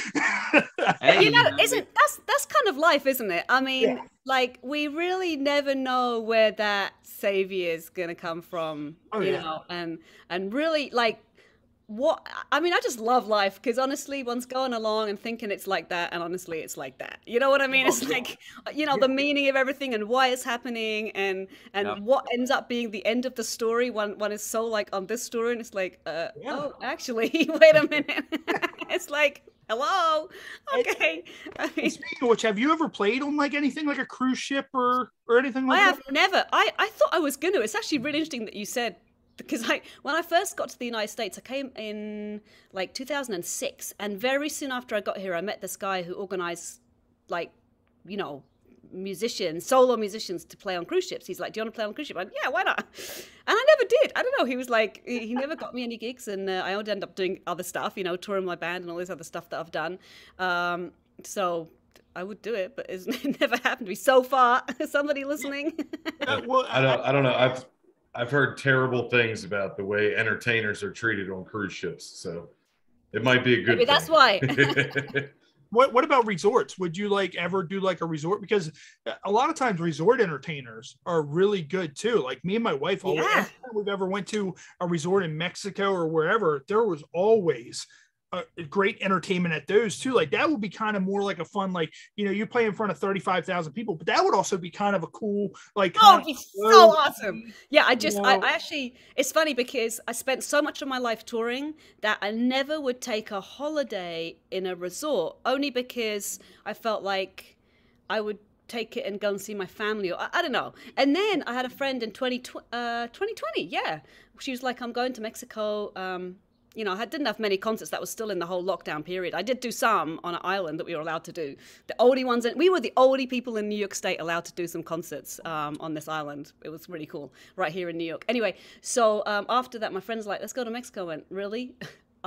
Hey. You know, isn't that's that's kind of life, isn't it? I mean, yeah. like we really never know where that savior is gonna come from, oh, you yeah. know, and and really like. What I mean, I just love life, because honestly, one's going along and thinking it's like that, and honestly, it's like that. You know what I mean? It's like, you know, the meaning of everything and why it's happening, and and yeah. what ends up being the end of the story. One one is so like on this story, and it's like, uh, yeah. oh, actually, wait a minute. It's like, hello, okay. I mean, speaking of which, have you ever played on like anything like a cruise ship or or anything like that? I have that? never. I I thought I was gonna. It's actually really interesting that you said. Because I, when I first got to the United States, I came in like two thousand six, and very soon after I got here, I met this guy who organized, like, you know, musicians, solo musicians to play on cruise ships. He's like, "Do you want to play on cruise ship?" I'm like, "Yeah, why not?" And I never did. I don't know. He was like, he never got me any gigs, and uh, I would end up doing other stuff, you know, touring my band and all this other stuff that I've done. Um, so. I would do it, but it's, it never happened to me so far. Somebody listening? I don't. I don't know. I've. I've heard terrible things about the way entertainers are treated on cruise ships, so it might be a good. Maybe thing. That's why. what What about resorts? Would you like ever do like a resort? Because a lot of times resort entertainers are really good too. Like me and my wife, always, yeah. every time we've ever went to a resort in Mexico or wherever, there was always. Uh, great entertainment at those too. Like that would be kind of more like a fun, like, you know, you play in front of thirty-five thousand people, but that would also be kind of a cool, like, oh, it's so awesome. Yeah. I just, you know, I, I actually, it's funny because I spent so much of my life touring that I never would take a holiday in a resort, only because I felt like I would take it and go and see my family, or I, I don't know. And then I had a friend in twenty twenty Yeah. She was like, "I'm going to Mexico." Um, You know, I didn't have many concerts. That was still in the whole lockdown period. I did do some on an island that we were allowed to do. The only ones, and we were the only people in New York State allowed to do some concerts um, on this island. It was really cool, right here in New York. Anyway, so um, after that, my friend's like, "Let's go to Mexico." I went, "Really?"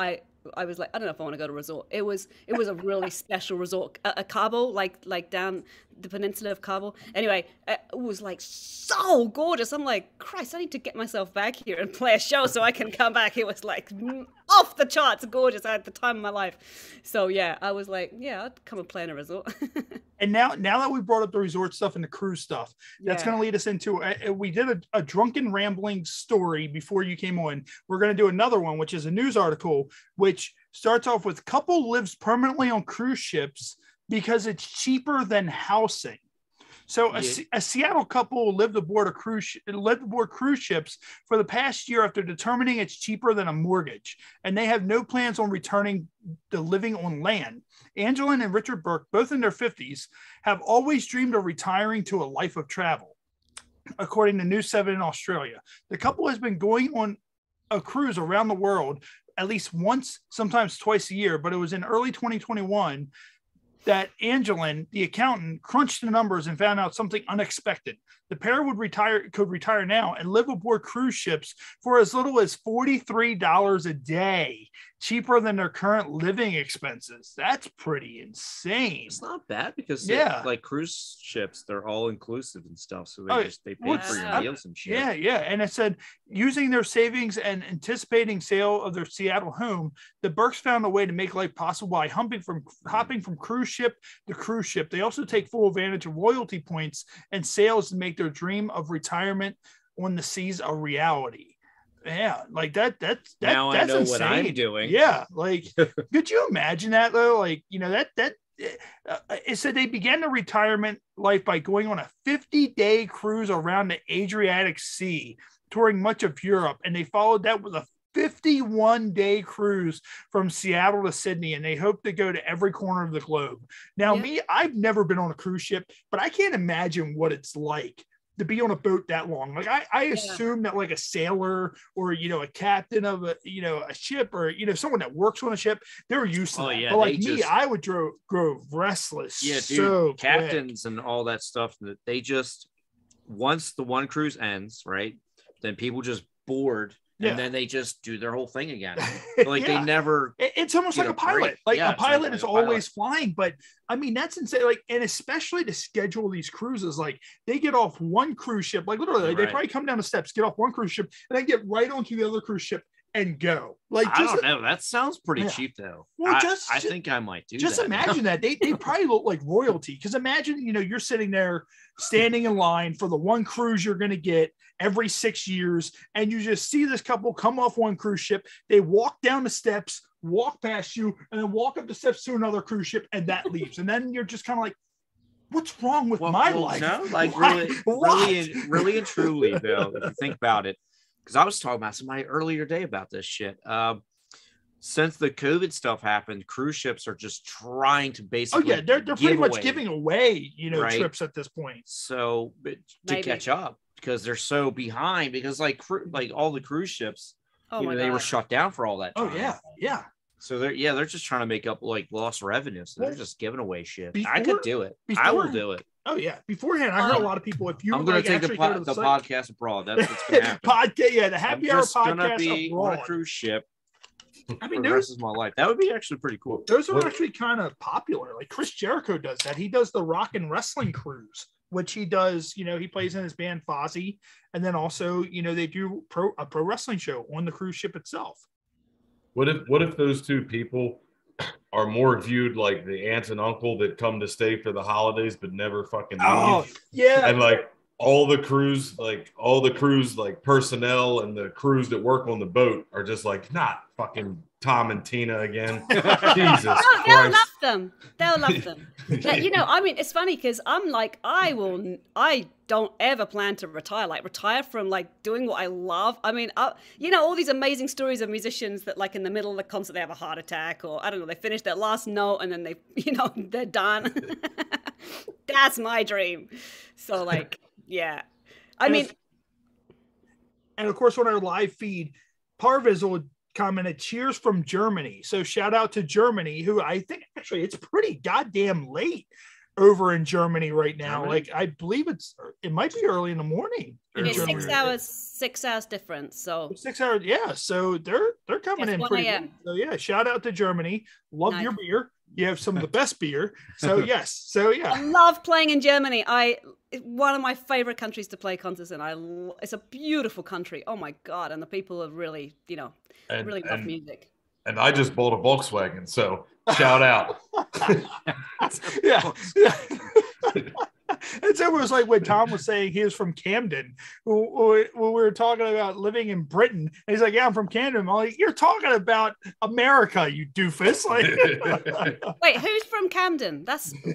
I I was like, I don't know if I want to go to a resort. It was it was a really special resort, a, a Cabo, like like down the peninsula of Cabo. Anyway, it was like so gorgeous. I'm like, Christ, I need to get myself back here and play a show so I can come back. It was like off the charts, gorgeous. I had the time of my life. So yeah, I was like, yeah, I'd come and play in a resort. And now, now that we brought up the resort stuff and the cruise stuff, that's yeah. going to lead us into. A, we did a, a drunken rambling story before you came on. We're going to do another one, which is a news article, which starts off with couple lives permanently on cruise ships because it's cheaper than housing. So a, yeah. a Seattle couple lived aboard a cruise lived aboard cruise ships for the past year after determining it's cheaper than a mortgage, and they have no plans on returning to living on land. Angeline and Richard Burke, both in their fifties, have always dreamed of retiring to a life of travel. According to News seven in Australia, the couple has been going on a cruise around the world at least once, sometimes twice a year, but it was in early twenty twenty-one that Angeline, the accountant, crunched the numbers and found out something unexpected. The pair would retire, could retire now and live aboard cruise ships for as little as forty-three dollars a day, cheaper than their current living expenses. That's pretty insane. It's not bad because yeah. they, like cruise ships, they're all inclusive and stuff. So they oh, just they pay well, for your meals and shit. Yeah, yeah. And it said, using their savings and anticipating sale of their Seattle home, the Burks found a way to make life possible by humping from hopping from cruise ship to cruise ship. They also take full advantage of loyalty points and sales to make their dream of retirement on the seas a reality. Yeah, like that that's that, now that's I know insane. What I'm doing. Yeah, like could you imagine that though? Like, you know, that that uh, it said they began their retirement life by going on a fifty-day cruise around the Adriatic Sea, touring much of Europe, and they followed that with a fifty-one day cruise from Seattle to Sydney, and they hope to go to every corner of the globe. Now, yeah. me, I've never been on a cruise ship, but I can't imagine what it's like to be on a boat that long. Like I, I yeah. assume that like a sailor or, you know, a captain of a, you know, a ship or, you know, someone that works on a ship, they're used to oh, that. Yeah, but like me, just, I would grow, grow restless. Yeah, dude, so captains quick. And all that stuff that they just, once the one cruise ends, right, then people just bored. And yeah. then they just do their whole thing again. Like yeah. they never. It's almost like a pilot. Break. Like yeah, a pilot is like always pilot. Flying. But I mean, that's insane. Like, and especially to schedule these cruises, like they get off one cruise ship, like literally right. they probably come down the steps, get off one cruise ship and then get right onto the other cruise ship and go. Like, I just, don't know. That sounds pretty yeah. cheap though. Well, I, just, I think I might do just that. Just imagine that. They, they probably look like royalty. Cause imagine, you know, you're sitting there standing in line for the one cruise you're going to get every six years. And you just see this couple come off one cruise ship. They walk down the steps, walk past you, and then walk up the steps to another cruise ship. And that leaves. And then you're just kind of like, what's wrong with well, my well, life? No, like Why? really, what? really, and, really and truly though, if you think about it, because I was talking about somebody earlier day about this shit. Um, since the COVID stuff happened, cruise ships are just trying to basically. Oh yeah, they're, they're pretty away, much giving away, you know, right? trips at this point. So to Maybe. catch up. Because they're so behind, because like like all the cruise ships, oh you know, they were shut down for all that time. Oh yeah, yeah. So they're yeah they're just trying to make up like lost revenue, so they're just giving away shit. Before, I could do it. Before, I will do it. Oh yeah. Beforehand, I heard um, a lot of people. If you, I'm going to take the, po the, the podcast abroad. That's what's going to happen. Podcast, yeah, the happy I'm hour just podcast gonna be abroad. On a cruise ship. I mean, the rest of my life. That would be actually pretty cool. Those are what? actually kind of popular. Like Chris Jericho does that. He does the rock and wrestling cruise. Which he does, you know, he plays in his band Fozzy, and then also, you know, they do pro a pro wrestling show on the cruise ship itself. What if what if those two people are more viewed like the aunts and uncle that come to stay for the holidays but never fucking leave? Oh, yeah. And like all the crews, like all the crews, like personnel and the crews that work on the boat are just like not fucking Tom and Tina again. Jesus oh, they'll love them. They'll love them. But, you know, I mean, it's funny because I'm like, I will, I don't ever plan to retire, like retire from like doing what I love. I mean, I, you know, all these amazing stories of musicians that like in the middle of the concert, they have a heart attack or I don't know, they finish their last note and then they, you know, they're done. That's my dream. So like, yeah, I and mean. If, and of course, on our live feed, Parviz will commented cheers from Germany. So shout out to Germany, who I think actually it's pretty goddamn late over in Germany right now. Germany? Like, I believe it's, it might be early in the morning. It's Germany. six hours, six hours difference. So six hours. Yeah. So they're, they're coming it's in pretty good. So yeah. Shout out to Germany. Love nice. your beer. You have some of the best beer. So yes. So yeah. I love playing in Germany. I, one of my favorite countries to play concerts in. I, it's a beautiful country. Oh my God. And the people are really, you know, and, really love music. And I just bought a Volkswagen, so shout out. yeah. yeah. And so it was like when Tom was saying he was from Camden, when we were talking about living in Britain, and he's like, yeah, I'm from Camden. I'm like, you're talking about America, you doofus. Like, wait, who's from Camden? That's who?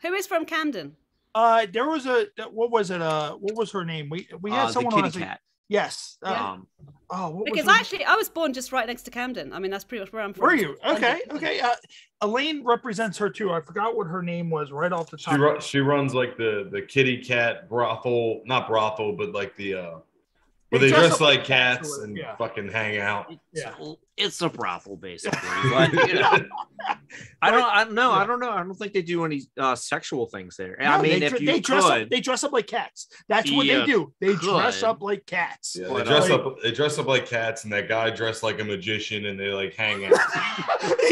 Who is from Camden? Uh, there was a, what was it? Uh, what was her name? We, we had uh, someone on. Cat. Yes. Yeah. Um, oh, what because was actually, I was born just right next to Camden. I mean, that's pretty much where I'm from. Were you? Okay. Okay. Uh, Elaine represents her too. I forgot what her name was right off the top. She, ru she runs like the the kitty cat brothel, not brothel, but like the uh, where they dress like cats and yeah. fucking hang out. Yeah. So it's a brothel basically. But, you know, I don't. I don't know. I don't know. I don't think they do any uh, sexual things there. No, I mean, they, if you they dress could, up, they dress up like cats. That's what they do. They could. dress up like cats. Yeah, they dress like, up. They dress up like cats, and that guy dressed like a magician, and they like hang out.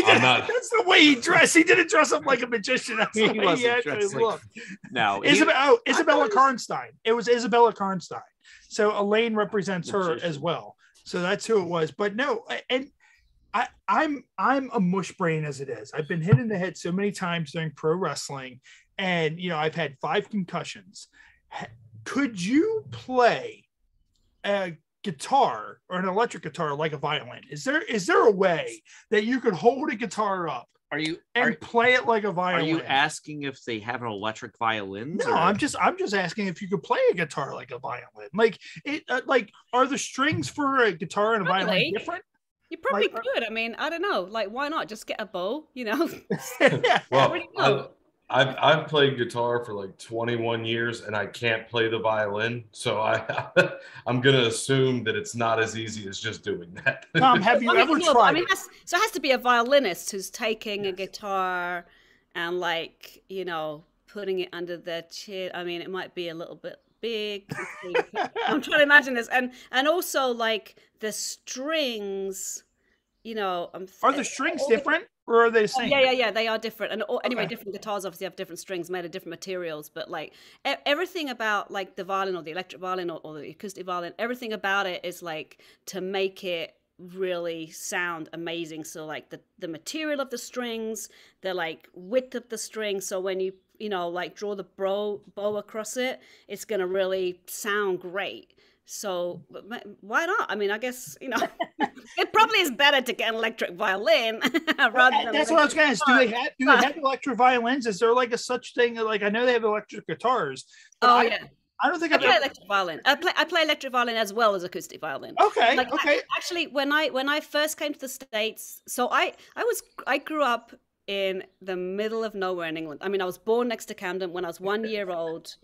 I'm not. That's the way he dressed. He didn't dress up like a magician. That's he the way he actually like, looked. No, Isabel, he, oh, Isabella Karnstein. It was Isabella Karnstein. So Elaine represents her as well. So that's who it was. But no, and I, I'm I'm a mush brain as it is. I've been hit in the head so many times during pro wrestling, and you know I've had five concussions. Could you play a guitar or an electric guitar like a violin? Is there is there a way that you could hold a guitar up? Are you and are, play it like a violin? Are you asking if they have an electric violin? No, or? I'm just I'm just asking if you could play a guitar like a violin. Like it, uh, like are the strings for a guitar and a probably. violin different? You probably like, could. I mean, I don't know. Like, why not just get a bow? You know. yeah. Well, I've, I've I've played guitar for like twenty-one years, and I can't play the violin, so I I'm gonna assume that it's not as easy as just doing that. Tom, have you I mean, ever cool. tried? I mean, it has, so it has to be a violinist who's taking yes. a guitar and like you know putting it under their chin. I mean, it might be a little bit big. I'm trying to imagine this, and and also like the strings. You know, I'm are the strings different? Or are they the same? Yeah, yeah, yeah. They are different. And anyway, okay. different guitars obviously have different strings made of different materials. But like everything about like the violin or the electric violin or, or the acoustic violin, everything about it is like to make it really sound amazing. So like the, the material of the strings, the like width of the string. So when you, you know, like draw the bow, bow across it, it's going to really sound great. So why not? I mean, I guess, you know, it probably is better to get an electric violin rather than that's what I was going to ask. Do they have do they have electric violins? Is there like a such thing? Like I know they have electric guitars. But oh I, yeah. I don't think I, I play ever... electric violin. I play I play electric violin as well as acoustic violin. Okay. Like, okay. I, actually, when I when I first came to the States, so I I was I grew up in the middle of nowhere in England. I mean, I was born next to Camden when I was one year old.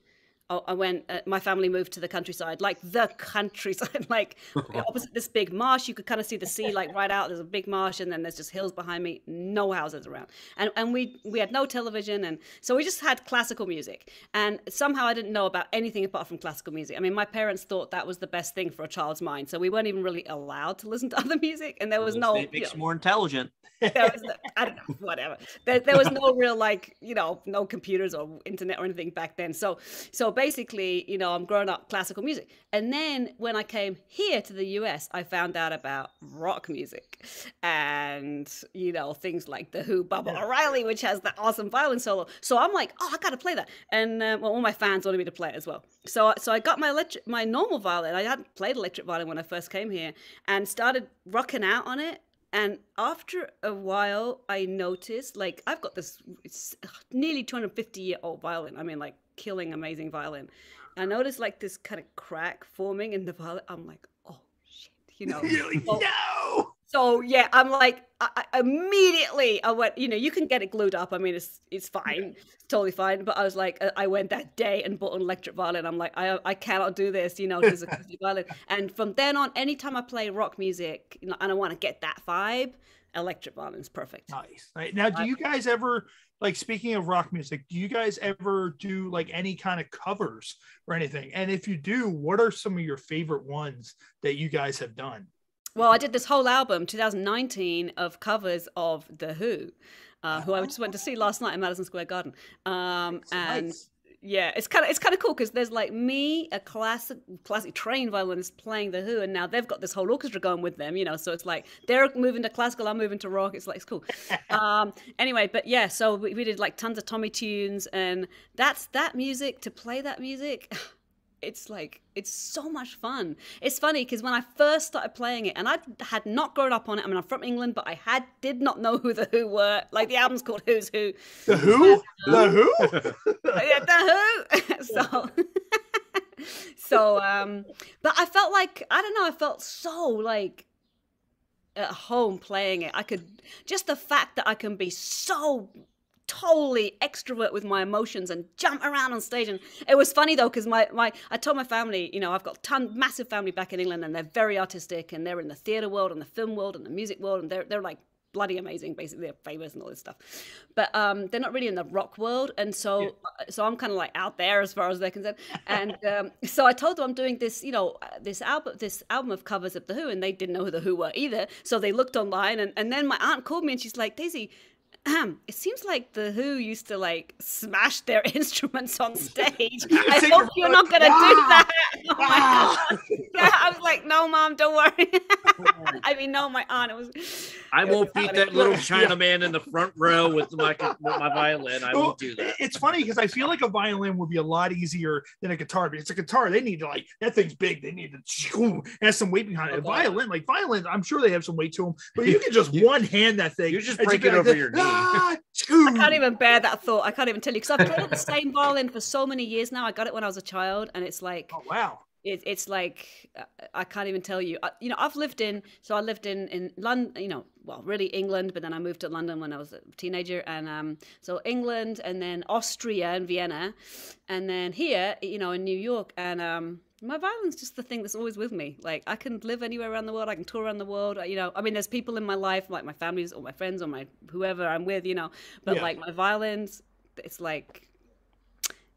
I went, uh, my family moved to the countryside, like the countryside, like opposite this big marsh. You could kind of see the sea, like right out. There's a big marsh, and then there's just hills behind me, no houses around. And and we, we had no television. And so we just had classical music. And somehow I didn't know about anything apart from classical music. I mean, my parents thought that was the best thing for a child's mind. So we weren't even really allowed to listen to other music. And there was no. It makes you know, more intelligent. There was no, I don't know, whatever. There, there was no real, like, you know, no computers or internet or anything back then. So, so, basically, you know, I'm growing up classical music. And then when I came here to the U S, I found out about rock music and, you know, things like The Who, Bubba yeah. O'Reilly, which has that awesome violin solo. So I'm like, oh, I got to play that. And uh, well, all my fans wanted me to play it as well. So, so I got my electric, my normal violin. I hadn't played electric violin when I first came here and started rocking out on it. And after a while, I noticed, like, I've got this it's nearly two hundred fifty year old violin. I mean, like, killing amazing violin. I noticed like this kind of crack forming in the violin. I'm like, oh shit, you know. Like, well, no. So yeah, I'm like, I, I immediately I went, you know, you can get it glued up. I mean, it's it's fine, yeah. It's totally fine. But I was like, I went that day and bought an electric violin. I'm like, I I cannot do this, you know, just acoustic violin. And from then on, anytime I play rock music, you know, and I want to get that vibe, electric violin's perfect. Nice. Right. Now, do you guys ever, like, speaking of rock music, do you guys ever do like any kind of covers or anything? And if you do, what are some of your favorite ones that you guys have done? Well, I did this whole album, two thousand nineteen, of covers of The Who, uh, who I just went to see last night in Madison Square Garden. Um, and nice. Yeah, it's kind of it's kind of cool because there's like me, a classic classic trained violinist playing The Who, and now they've got this whole orchestra going with them, you know. So it's like they're moving to classical, I'm moving to rock. It's like it's cool. um, anyway, but yeah, so we, we did like tons of Tommy tunes, and that's that music to play that music. It's like, it's so much fun. It's funny because when I first started playing it, and I had not grown up on it. I mean, I'm from England, but I had did not know who the Who were. Like, the album's called Who's Who. The Who? The Who? Yeah, the Who. so, so, um, but I felt like, I don't know, I felt so like at home playing it. I could, just the fact that I can be so totally extrovert with my emotions and jump around on stage. And it was funny though, because my my I told my family, you know, I've got ton massive family back in England, and they're very artistic, and they're in the theater world and the film world and the music world, and they're they're like bloody amazing, basically. They're famous and all this stuff, but um they're not really in the rock world, and so yeah. so I'm kind of like out there as far as they're concerned. And um so I told them I'm doing this, you know, this album this album of covers of The Who, and they didn't know who The Who were either, so they looked online. And, and then my aunt called me and she's like, Daisy, it seems like The Who used to like smash their instruments on stage. I hope you're not gonna wow. do that. Oh wow. Yeah, I was like, no, Mom, don't worry. I mean, no, my aunt. It was. I it won't was beat funny. That little China man in the front row with my with my violin. I well, won't do that. It's funny because I feel like a violin would be a lot easier than a guitar. But it's a guitar; they need to like that thing's big. They need to have some weight behind it. A violin, like violins, I'm sure they have some weight to them. But you can just one hand that thing. You just break it over like your knee. I can't even bear that thought. I can't even tell you, because I've played on the same violin for so many years now. I got it when I was a child, and it's like, oh wow, it, it's like I can't even tell you. I, you know, I've lived in, so I lived in in London, you know, well, really England, but then I moved to London when I was a teenager, and um, so England, and then Austria and Vienna, and then here, you know, in New York, and um. My violin's just the thing that's always with me. Like, I can live anywhere around the world. I can tour around the world. You know, I mean, there's people in my life, like my families or my friends or my whoever I'm with, you know. But yeah. like my violin's, it's like,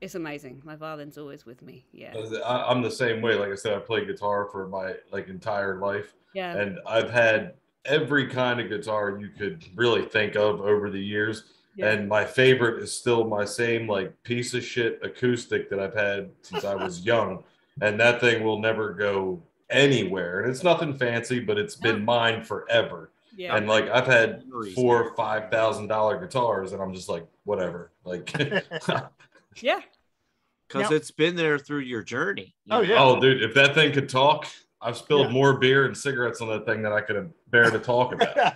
it's amazing. My violin's always with me. Yeah. I, I'm the same way. Like I said, I played guitar for my like entire life. Yeah. And I've had every kind of guitar you could really think of over the years. Yeah. And my favorite is still my same like piece of shit acoustic that I've had since I was young. And that thing will never go anywhere. And it's nothing fancy, but it's been mine forever. Yeah. And like, I've had four or five thousand dollar guitars, and I'm just like, whatever. Like, yeah, because yep. it's been there through your journey. You oh know? yeah. Oh, dude, if that thing could talk, I've spilled yeah. more beer and cigarettes on that thing than I could bear to talk about.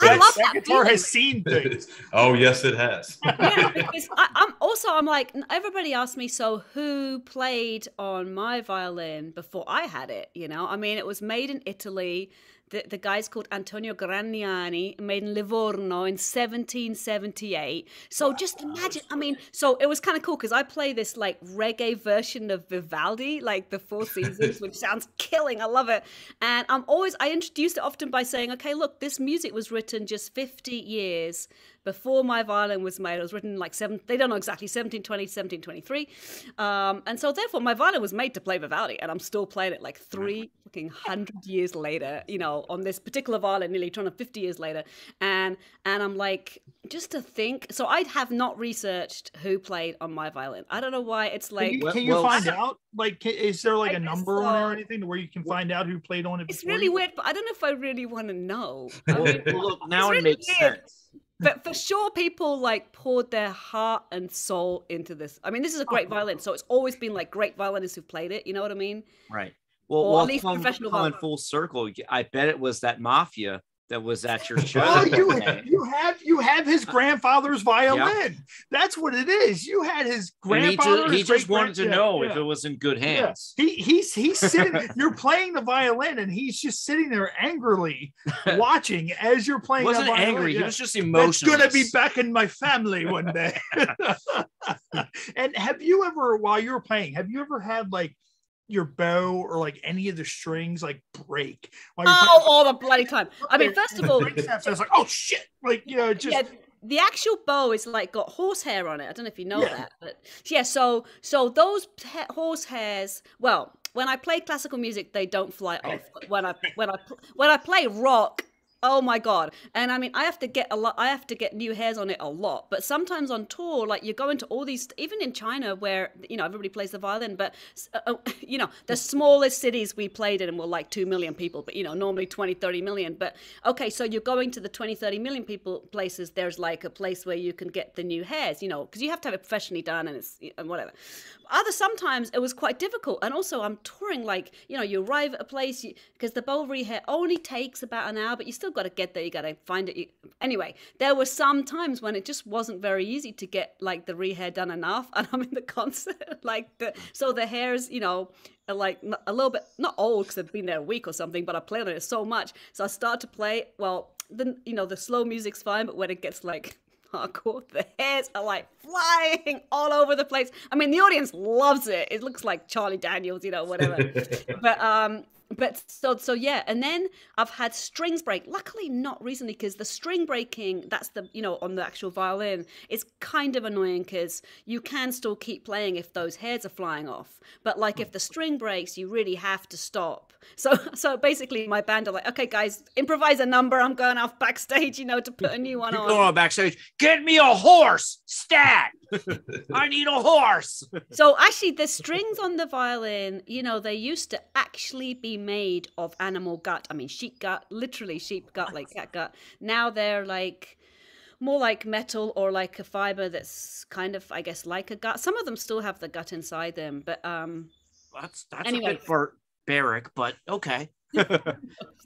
I love that guitar has seen things. Oh yes, it has. Yeah, because I, I'm also I'm like, everybody asked me, so who played on my violin before I had it? You know, I mean, it was made in Italy. The, the guy's called Antonio Gragnani, made in Livorno in seventeen seventy-eight. So wow. just imagine, I mean, so it was kind of cool because I play this like reggae version of Vivaldi, like the Four Seasons, which sounds killing. I love it. And I'm always, I introduced it often by saying, okay, look, this music was written just fifty years before my violin was made. It was written like seven, they don't know exactly, seventeen twenty, seventeen twenty-three. Um, and so therefore my violin was made to play Vivaldi, and I'm still playing it like three fucking hundred years later, you know, on this particular violin, nearly two hundred fifty years later. And, and I'm like, just to think, so I have not researched who played on my violin. I don't know why it's like. Can you, can you well, find out? Like, can, is there like I a number so. on it or anything where you can well, find out who played on it? It's really you? weird, but I don't know if I really want to know. I mean, well, look, now it really makes weird. sense. But for sure, people like poured their heart and soul into this. I mean, this is a great violin, so it's always been like great violinists who played it. You know what I mean? Right. Well, well, at least professional violin. Full circle, I bet it was that mafia that was at your show. Well, you, you have you have his grandfather's violin. Yeah. That's what it is. You had his grandfather. And he just, he just wanted to know yeah. if it was in good hands. Yeah. He he's he's sitting. You're playing the violin, and he's just sitting there angrily watching as you're playing. He wasn't the violin. angry. Yeah. He was just emotional. It's gonna be back in my family one day. And have you ever, while you were playing, have you ever had like your bow or like any of the strings like break while you're oh all the bloody time? I mean, first of all, it's like, oh shit, like, you know, just yeah, the actual bow is like got horsehair on it. I don't know if you know yeah. that, but yeah, so so those horsehairs, well, when I play classical music they don't fly off, but when I when I when I play rock, oh my God. And I mean, I have to get a lot, I have to get new hairs on it a lot, but sometimes on tour, like you go into all these, even in China where, you know, everybody plays the violin, but uh, you know, the smallest cities we played in were like two million people, but you know, normally twenty, thirty million, but okay. So you're going to the twenty, thirty million people places. There's like a place where you can get the new hairs, you know, cause you have to have it professionally done and it's and whatever. Other sometimes it was quite difficult. And also I'm touring, like, you know, you arrive at a place because the bow rehair only takes about an hour, but you still got to get there, you got to find it. Anyway, there were some times when it just wasn't very easy to get like the rehair done enough, and I'm in the concert like the, so the hairs, you know, are like a little bit not old because they've been there a week or something, but I played on it so much, so I start to play, well, then, you know, the slow music's fine, but when it gets like hardcore, the hairs are like flying all over the place. I mean, the audience loves it, it looks like Charlie Daniels, you know, whatever. But um But so, so yeah. And then I've had strings break. Luckily not recently, because the string breaking, that's the, you know, on the actual violin, it's kind of annoying because you can still keep playing if those hairs are flying off. But like if the string breaks, you really have to stop. So, so basically my band are like, okay guys, improvise a number. I'm going off backstage, you know, to put a new one on. Go on backstage. Get me a horse, stat. I need a horse. So actually the strings on the violin, you know, they used to actually be made of animal gut. I mean, sheep gut, literally sheep gut, like cat gut. Now they're like more like metal or like a fiber that's kind of, I guess, like a gut. Some of them still have the gut inside them, but um, that's that's anyway. A bit barbaric, but okay.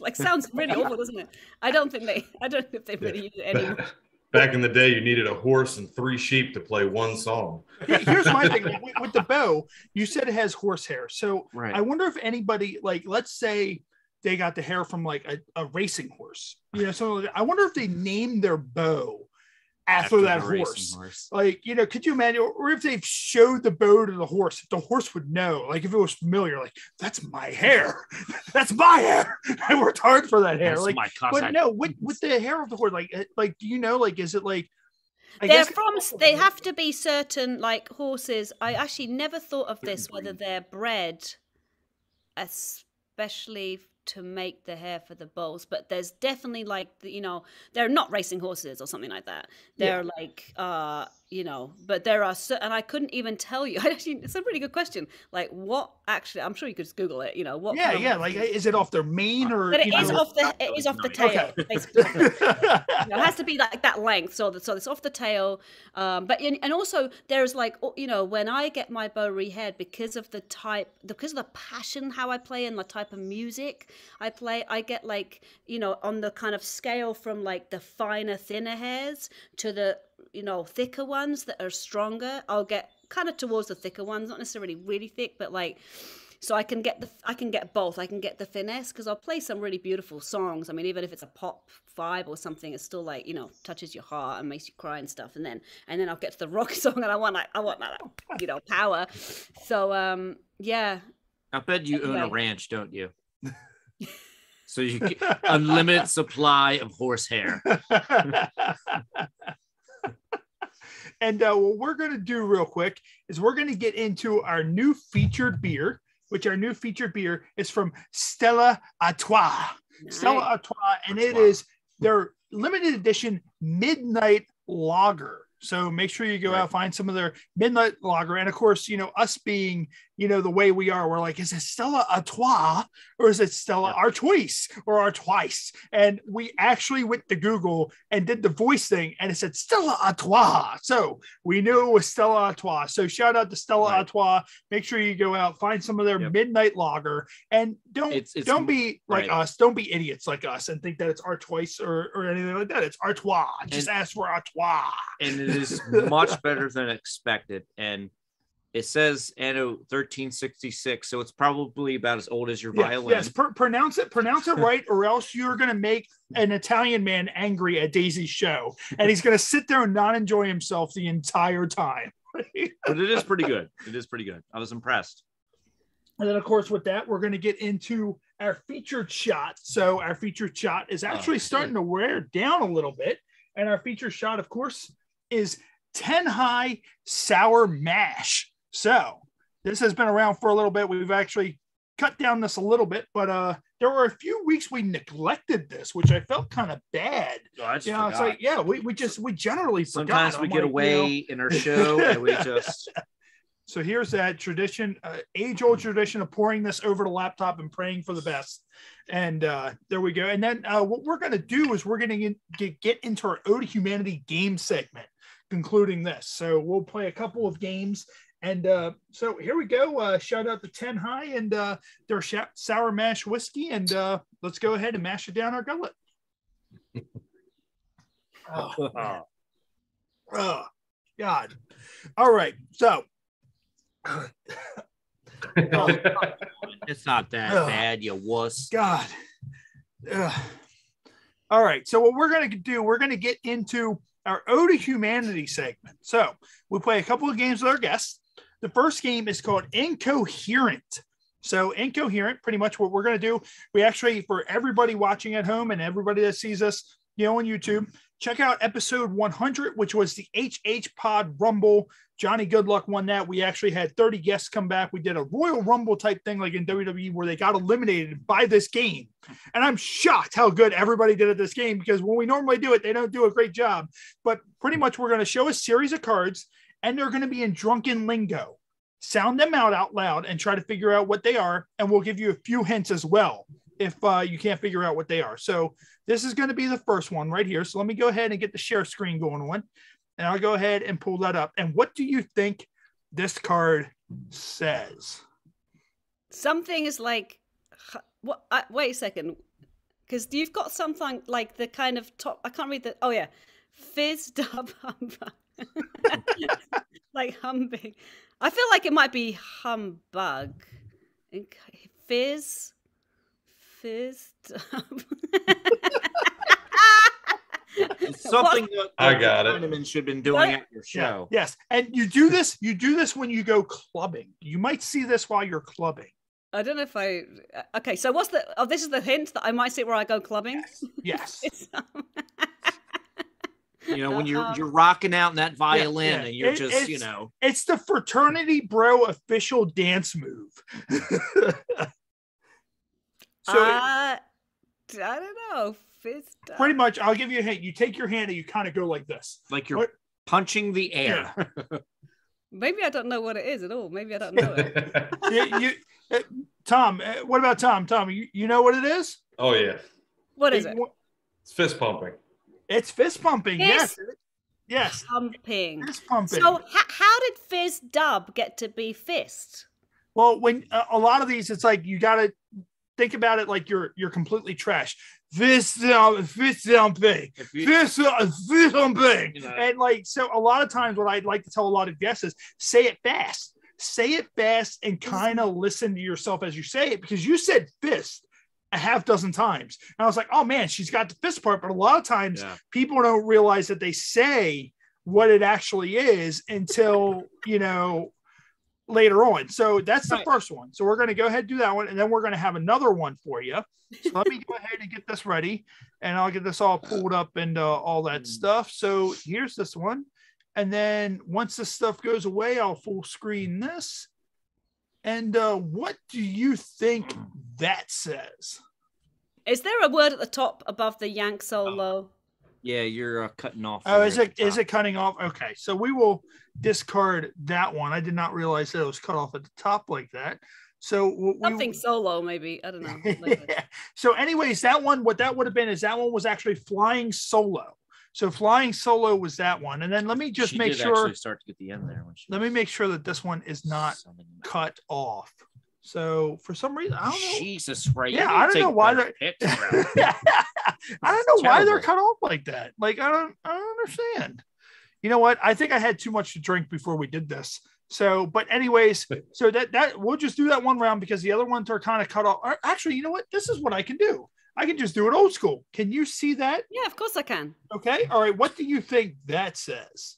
Like sounds really awful, doesn't it? I don't think they, I don't think they really use it anymore. Back in the day, you needed a horse and three sheep to play one song. Here's my thing with the bow. You said it has horsehair, so right. I wonder if anybody, like, let's say they got the hair from like a, a racing horse, you know. So I wonder if they named their bow after, after that horse. horse. Like, you know, could you imagine, or if they showed the bow to the horse, if the horse would know, like if it was familiar, like that's my hair, that's my hair. I worked hard for that hair. That's like, my but no, with with the hair of the horse, like, like do you know, like, is it like? I they're from. They have to be certain, like horses. I actually never thought of this, whether they're bred, especially to make the hair for the bows, but there's definitely like, you know, they're not racing horses or something like that. They're yeah. like, uh, you know, but there are, so, and I couldn't even tell you, actually, it's a pretty good question. Like what actually, I'm sure you could just Google it, you know, what. Yeah, yeah, like, is it off their mane or? But it is know? off the, it is off the tail. Okay. Basically. You know, it has to be like that length. So that, so it's off the tail. Um, but, in, and also there's like, you know, when I get my bow rehaired, because of the type, because of the passion, how I play and the type of music I play, I get like, you know, on the kind of scale from like the finer, thinner hairs to the, you know, thicker ones that are stronger. I'll get kind of towards the thicker ones, not necessarily really thick, but like, so I can get the, I can get both. I can get the finesse because I'll play some really beautiful songs. I mean, even if it's a pop vibe or something, it's still like, you know, touches your heart and makes you cry and stuff. And then, and then I'll get to the rock song and I want like, I want like, you know, power. So, um, yeah. I bet you anyway. own a ranch, don't you? So you get unlimited supply of horsehair. And uh, what we're going to do real quick is we're going to get into our new featured beer, which our new featured beer is from Stella Artois. Nice. Stella Artois, and Artois. It is their limited edition midnight lager. So make sure you go right. out, find some of their midnight lager. And of course, you know, us being, you know, the way we are, we're like, is it Stella Artois or is it Stella yeah. Artois or Artois? And we actually went to Google and did the voice thing and it said Stella Artois. So we knew it was Stella Artois. So shout out to Stella right. Artois. Make sure you go out, find some of their yep. midnight lager, and don't, it's, it's, don't be like right. us. Don't be idiots like us and think that it's Artois or, or anything like that. It's Artois. Just and, ask for Artois. And it is much better than expected. And it says anno thirteen sixty-six, so it's probably about as old as your yeah, violin. Yes, pr- pronounce it, pronounce it right, or else you're going to make an Italian man angry at Daisy's show, and he's going to sit there and not enjoy himself the entire time. But it is pretty good. It is pretty good. I was impressed. And then, of course, with that, we're going to get into our featured shot. So our featured shot is actually oh, starting yeah. to wear down a little bit, and our featured shot, of course, is Ten High Sour Mash. So this has been around for a little bit. We've actually cut down this a little bit, but uh, there were a few weeks we neglected this, which I felt kind of bad. Oh, I just you know, it's like, yeah, we, we just, we generally Sometimes forgot. we I'm get like, away you know. in our show and we just. So here's that tradition, uh, age old tradition of pouring this over the laptop and praying for the best. And uh, there we go. And then uh, what we're going to do is we're going to get into our Ode to Humanity game segment, concluding this. So we'll play a couple of games. And uh, so here we go. Uh, shout out to Ten High and uh, their sh- sour mash whiskey. And uh, let's go ahead and mash it down our gullet. oh, man. oh, God. All right. So oh, it's not that oh, bad, you wuss. God. Ugh. All right. So what we're going to do, we're going to get into our Ode to Humanity segment. So we play a couple of games with our guests. The first game is called Incoherent. So Incoherent, pretty much what we're going to do, we actually, for everybody watching at home and everybody that sees us, you know, on YouTube, check out episode one hundred, which was the H H Pod Rumble. Johnny Goodluck won that. We actually had thirty guests come back. We did a Royal Rumble type thing like in W W E where they got eliminated by this game. And I'm shocked how good everybody did at this game, because when we normally do it, they don't do a great job. But pretty much we're going to show a series of cards and they're going to be in drunken lingo. Sound them out out loud and try to figure out what they are. And we'll give you a few hints as well if uh, you can't figure out what they are. So this is going to be the first one right here. So let me go ahead and get the share screen going on. And I'll go ahead and pull that up. And what do you think this card says? Something is like, what, uh, wait a second. Because you've got something like the kind of top, I can't read the, oh yeah. Fizz dub humbug. Like humbug. I feel like it might be humbug. Fizz. Fizz dub. It's something that I got it. Should have been doing at your show. Yeah. Yes, and you do this. You do this when you go clubbing. You might see this while you're clubbing. I don't know if I. Okay, so what's the? Oh, this is the hint that I might see where I go clubbing. Yes. yes. You know, when you're you're rocking out in that violin yeah, yeah. and you're it, just you know, it's the fraternity bro official dance move. so uh, it, I don't know. Pretty much, I'll give you a hint. You take your hand and you kind of go like this. Like you're what? punching the air. Yeah. Maybe I don't know what it is at all. Maybe I don't know it. you, you, uh, Tom, uh, what about Tom? Tom, you, you know what it is? Oh, yeah. What is it? it? It's fist pumping. It's fist pumping, fist yes. Yes. Pumping. Fist pumping. So h- how did fizz dub get to be fist? Well, when uh, a lot of these, it's like you got to think about it like you're you're completely trash. Fist dumping, fist dumping, and like so. A lot of times, what I'd like to tell a lot of guests is say it fast, say it fast, and kind of listen to yourself as you say it, because you said fist a half dozen times, and I was like, oh man, she's got the fist part. But a lot of times, yeah. people don't realize that they say what it actually is until you know later on. So that's the right. first one. So we're going to go ahead and do that one, and then we're going to have another one for you. So let me go ahead and get this ready, and I'll get this all pulled up and uh, all that mm. stuff. So here's this one, and then once this stuff goes away, I'll full screen this. And uh, what do you think that says? Is there a word at the top above the yank solo? Oh. Yeah, you're uh, cutting off. Oh, is it is it cutting off? Okay, so we will discard that one. I did not realize that it was cut off at the top like that. So we, something solo, maybe, I don't know. Like yeah. So, anyways, that one, what that would have been is that one was actually flying solo. So flying solo was that one, and then let me just she make did sure. Actually start to get the end there. When she let me make sure that this one is not cut off. So for some reason, I don't know. Jesus, right? Yeah, I don't know why they're. I don't know why they're cut off like that. Like I don't, I don't understand. You know what? I think I had too much to drink before we did this. So, but anyways, so that that we'll just do that one round because the other ones are kind of cut off. Actually, you know what? This is what I can do. I can just do it old school. Can you see that? Yeah, of course I can. Okay. All right. What do you think that says?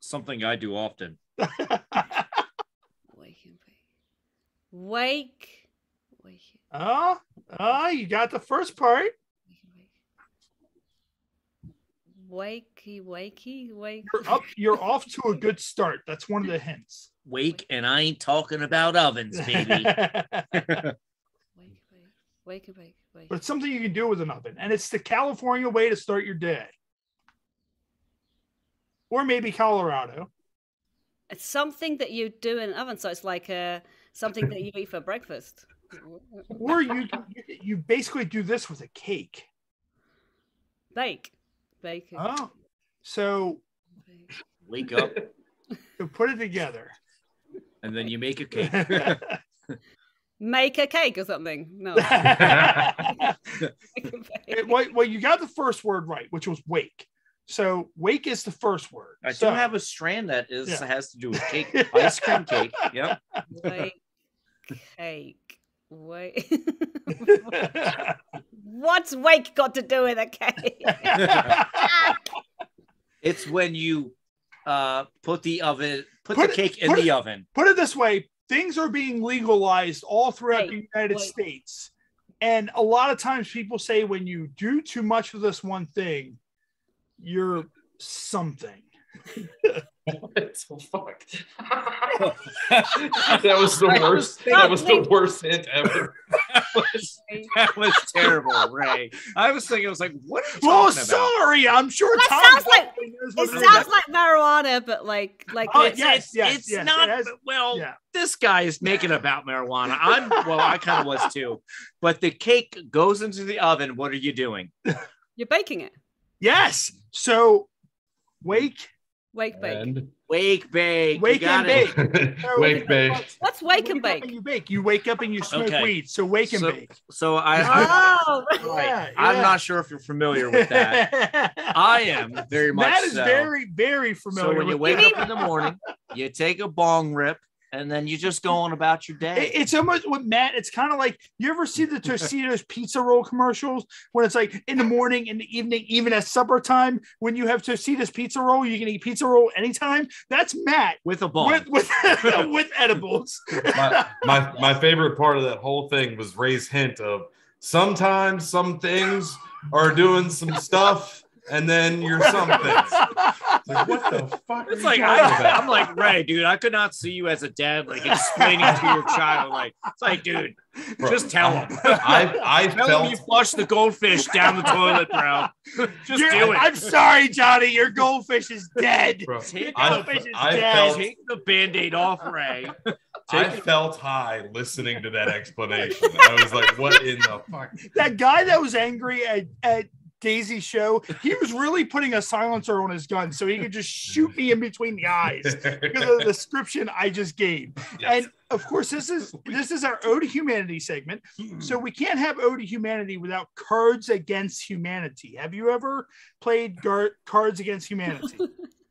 Something I do often. Wake, wake. Oh, oh, you got the first part. Wakey, wakey, wakey. You're up. You're off to a good start. That's one of the hints. Wake, wake. And I ain't talking about ovens, baby. Wake, wake, wake, wake, wake. But it's something you can do with an oven, and it's the California way to start your day, or maybe Colorado. It's something that you do in an oven, so it's like a. Something that you eat for breakfast. Or you you basically do this with a cake. Bake. Bake. Oh. So. Wake up. So put it together. And then you make a cake. Make a cake or something. No. Well, well, you got the first word right, which was wake. So wake is the first word. I so, do have a strand that is yeah. has to do with cake. Ice cream cake. Yep. Wake. Cake. Wait. What's wake got to do with a cake? It's when you uh put the oven put, put the cake it, in the it, oven. Put it this way, things are being legalized all throughout wait, the United wait. States. And a lot of times people say when you do too much of this one thing, you're something. What? Oh, fuck. That was the worst. That was the worst hint ever. That was, that was terrible, Ray. I was thinking, I was like, "What are you talking oh, about?" Oh, sorry. I'm sure. That Tom sounds like it sounds like marijuana, but like, like oh, it's, yes, yes, it's yes, not. It has, well, yeah. This guy is making about marijuana. I'm well, I kind of was too. But the cake goes into the oven. What are you doing? You're baking it. Yes. So, wake. Wake bake. And wake bake. Wake and bake. So wake bake. What's wake, wake and bake? And you bake. You wake up and you smoke okay. weed. So wake and so, bake. So I, I oh, right. yeah, I'm yeah. not sure if you're familiar with that. I am very much That is so. very, very familiar. So when you wake that. up in the morning, you take a bong rip and then you just go on about your day. It, it's almost with Matt, it's kind of like you ever see the Tostitos pizza roll commercials when it's like in the morning, in the evening, even at supper time, when you have Tostitos pizza roll, you can eat pizza roll anytime. That's Matt with a ball with, with, with edibles. My, my my favorite part of that whole thing was Ray's hint of sometimes some things are doing some stuff. And then you're something. Like, what the fuck? It's like I, I'm like Ray, dude. I could not see you as a dad, like explaining to your child, like it's like, dude, bro, just tell him. I, I tell felt... him you flushed the goldfish down the toilet, bro. Just you're, do it. I'm sorry, Johnny. Your goldfish is dead. Bro, your goldfish I, is I dead. Felt... Take the Band-Aid off, Ray. Take I it. felt high listening to that explanation. I was like, what in the fuck? That guy that was angry at at. Daisy show, he was really putting a silencer on his gun so he could just shoot me in between the eyes because of the description I just gave. Yes. And of course, this is this is our Ode to Humanity segment. So we can't have Ode to Humanity without Cards Against Humanity. Have you ever played gar Cards Against Humanity?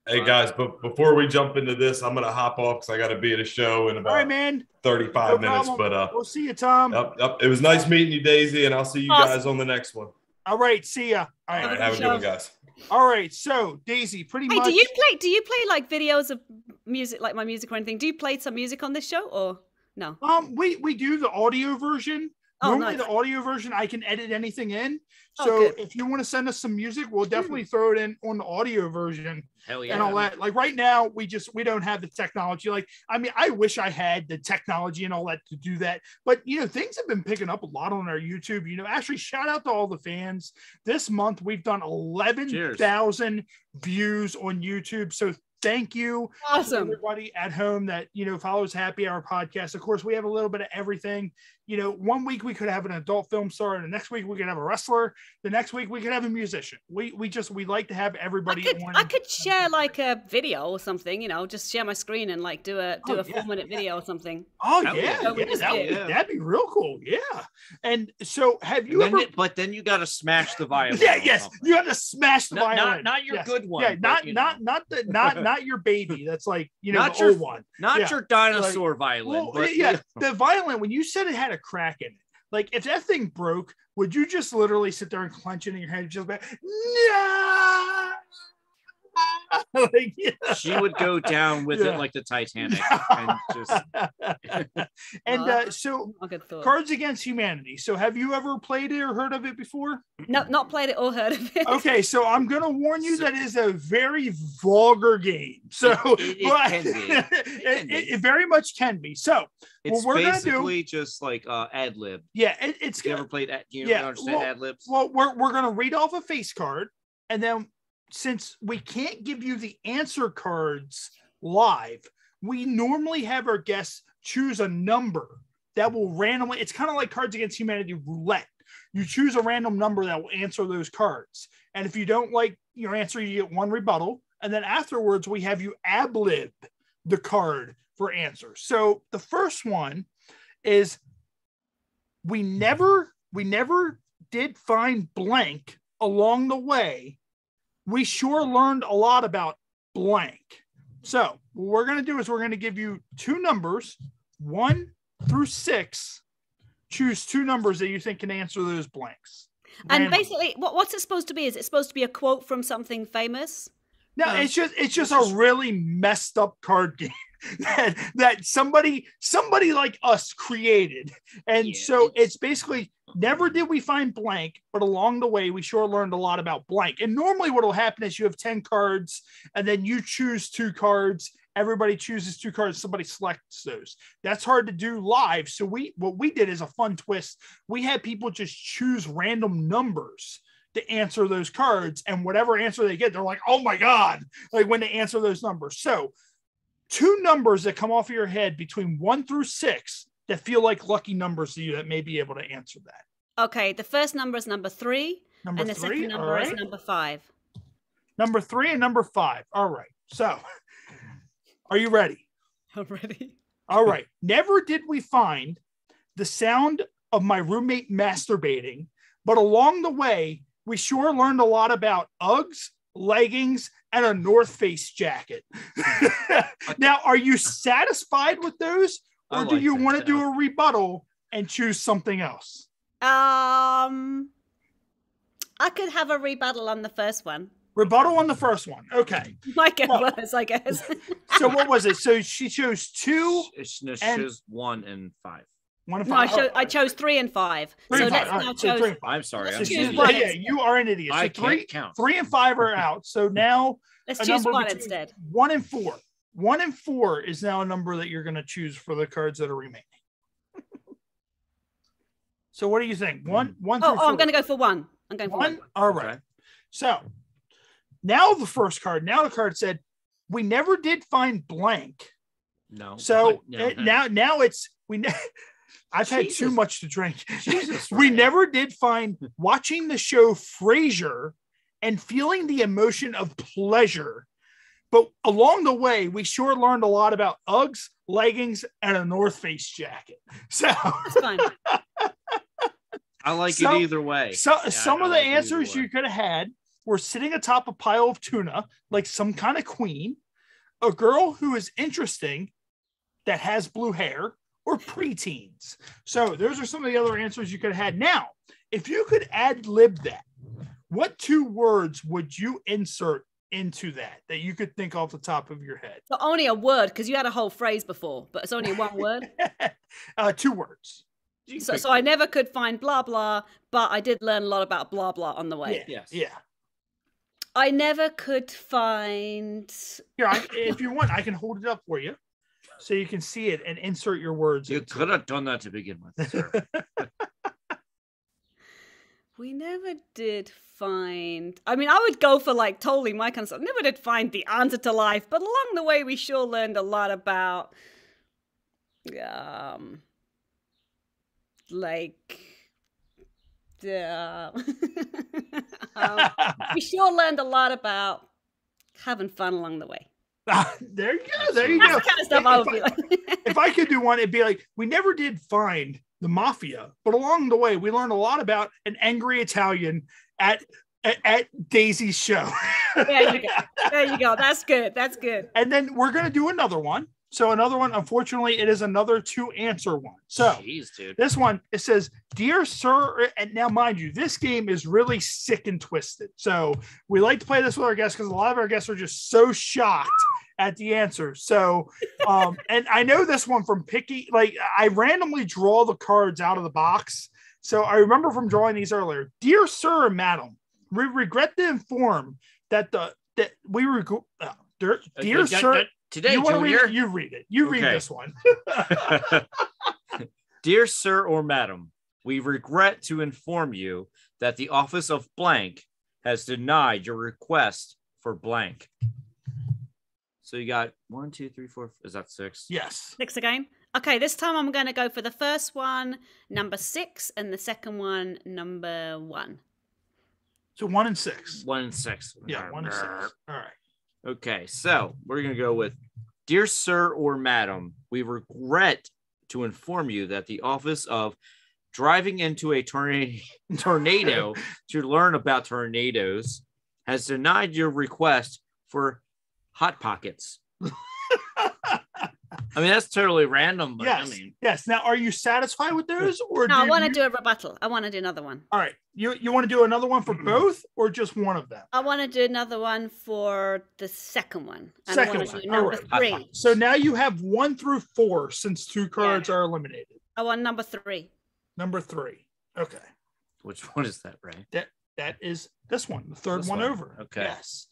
Hey guys, but before we jump into this, I'm gonna hop off because I gotta be at a show in about right, man. thirty-five no minutes. But uh, we'll see you, Tom. Up, up. It was nice meeting you, Daisy, and I'll see you awesome. guys on the next one. All right, see ya. All right, have a good one, guys. All right, so Daisy, pretty hey, much. Hey, do you play? Do you play like videos of music, like my music or anything? Do you play some music on this show or no? Um, we we do the audio version. Oh, normally nice. The audio version, I can edit anything in. So oh, if you want to send us some music, we'll definitely throw it in on the audio version. Hell yeah. And all that. Like right now, we just, we don't have the technology. Like, I mean, I wish I had the technology and all that to do that. But, you know, things have been picking up a lot on our YouTube. You know, actually, shout out to all the fans. This month, we've done eleven thousand views on YouTube. So thank you, awesome, everybody at home that, you know, follows Happy Hour Podcast. Of course, we have a little bit of everything. You know, one week we could have an adult film star, and the next week we could have a wrestler. The next week we could have a musician. We we just we like to have everybody. I could, I could share like a video or something. You know, just share my screen and like do a do oh, a yeah, four minute yeah. video or something. Oh that yeah, would, yeah, that that would, yeah, that'd be real cool. Yeah. And so have you? Ever... It, but then you got to smash the violin. yeah. Yes, you have to smash the no, violin. Not, not your yes. good one. Yeah. Not but, not know. not the not. Not your baby. That's like, you know, not the your old one. Not yeah. your dinosaur like, violin. Well, but, yeah, the violin. When you said it had a crack in it, like if that thing broke, would you just literally sit there and clench it in your hand and just like, no? Like, yeah. She would go down with yeah. it like the Titanic, and just. And uh, so, Cards Against Humanity. So, have you ever played it or heard of it before? No, not played it or heard of it. Okay, so I'm gonna warn you so, that is a very vulgar game. So, it, it, but, can be. It, can be. It, it very much can be. So, it's what we're basically do, just like uh, ad lib. Yeah, it, it's. You ever played? You yeah, don't understand well, ad libs? Well, we're we're gonna read off a face card, and then, since we can't give you the answer cards live, we normally have our guests choose a number that will randomly, it's kind of like Cards Against Humanity roulette. You choose a random number that will answer those cards. And if you don't like your answer, you get one rebuttal. And then afterwards, we have you ad-lib the card for answers. So the first one is we never, we never did find blank along the way. We sure learned a lot about blank. So what we're going to do is we're going to give you two numbers, one through six. Choose two numbers that you think can answer those blanks. And randomly. Basically, what, what's it supposed to be? Is it supposed to be a quote from something famous? No, no. it's just it's just a really messed up card game that, that somebody somebody like us created. And yeah. so it's basically, never did we find blank, but along the way, we sure learned a lot about blank. And normally what will happen is you have ten cards, and then you choose two cards. Everybody chooses two cards. Somebody selects those. That's hard to do live. So we what we did is a fun twist. We had people just choose random numbers to answer those cards. And whatever answer they get, they're like, oh, my God, like when they answer those numbers. So two numbers that come off of your head between one through six that feel like lucky numbers to you that may be able to answer that. Okay, the first number is number three, number and the three, second number right. is number five. Number three and number five. All right, so are you ready? I'm ready. All right, never did we find the sound of my roommate masturbating, but along the way, we sure learned a lot about Uggs, leggings, and a North Face jacket. Now, are you satisfied with those? Or I do like you want to do a rebuttal and choose something else? Um, I could have a rebuttal on the first one. Rebuttal on the first one. Okay. Like it well, was, I guess. So what was it? So she chose two. She chose one and five. One and five. No, I, oh. I chose three and five. Three so and five. Let's right. so chose... three and five. I'm sorry. So I'm choose one yeah, you are an idiot. So I three, can't count. Three and five are out. So now let's choose one instead. One and four. One and four is now a number that you're going to choose for the cards that are remaining. So what do you think? One, one. Oh, oh I'm going to go for one. I'm going one? for one. All right. Okay. So now the first card. Now the card said, "We never did find blank." No. So no, it, no. now, now it's we. Ne I've Jesus. had too much to drink. Jesus, we never did find watching the show Frasier and feeling the emotion of pleasure. But along the way, we sure learned a lot about Uggs, leggings, and a North Face jacket. So that's fine. I like so, it either way. So yeah, some I of the like answers you could have had were sitting atop a pile of tuna, like some kind of queen, a girl who is interesting that has blue hair, or preteens. So those are some of the other answers you could have had. Now, if you could ad-lib that, what two words would you insert into that that you could think off the top of your head? So only a word, because you had a whole phrase before, but it's only one word. uh two words. So, so I never could find blah, blah, but I did learn a lot about blah, blah on the way. Yeah. Yes. Yeah. I never could find... Here, I, if you want, I can hold it up for you so you can see it and insert your words. You could have done that to begin with, sir. We never did find... I mean, I would go for, like, totally my kind of stuff. Never did find the answer to life, but along the way, we sure learned a lot about... Um... Like... Yeah. um, we sure learned a lot about having fun along the way. Ah, there you go. There you That's go. The kind of stuff if, I would if, be I, like. If I could do one, it'd be like, we never did find the mafia, but along the way, we learned a lot about an angry Italian at at, at Daisy's show. There you go. There you go. That's good. That's good. And then we're gonna do another one. So another one, unfortunately, it is another two-answer one. So Jeez, dude. This one, it says, Dear Sir, and now mind you, this game is really sick and twisted. So we like to play this with our guests because a lot of our guests are just so shocked at the answer. So, um, and I know this one from Picky. Like, I randomly draw the cards out of the box. So I remember from drawing these earlier. Dear Sir and Madam, we regret to inform that the that we were uh, dear, dear okay, sir. That, that Today, you, want to read, you read it. You okay. read this one. Dear Sir or Madam, we regret to inform you that the office of blank has denied your request for blank. So you got one, two, three, four. Is that six? Yes. Six again. Okay, this time I'm going to go for the first one, number six, and the second one, number one. So one and six. One and six. Yeah, one and six. All right. Okay, so we're going to go with, Dear Sir or Madam, we regret to inform you that the office of driving into a torna tornado to learn about tornadoes has denied your request for Hot Pockets. I mean, that's totally random. But yes, I mean, yes. Now, are you satisfied with those? Or no, do I want to you... do a rebuttal. I want to do another one. All right. You you want to do another one for both or just one of them? I want to do another one for the second one. And second I want to do one. Number All right. three. So now you have one through four since two cards yeah. are eliminated. I want number three. Number three. Okay. Which one is that, Ray? That, that is this one, the third one, one over. Okay. Yes.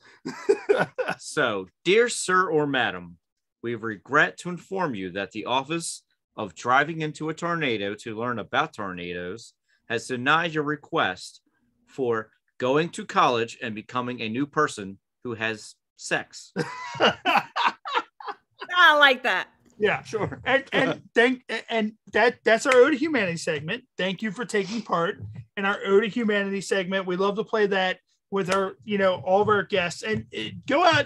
So, Dear Sir or Madam, we regret to inform you that the office of driving into a tornado to learn about tornadoes has denied your request for going to college and becoming a new person who has sex. I like that. Yeah, sure. And and thank and that that's our Ode to Humanity segment. Thank you for taking part in our Ode to Humanity segment. We love to play that with our, you know, all of our guests, and go out.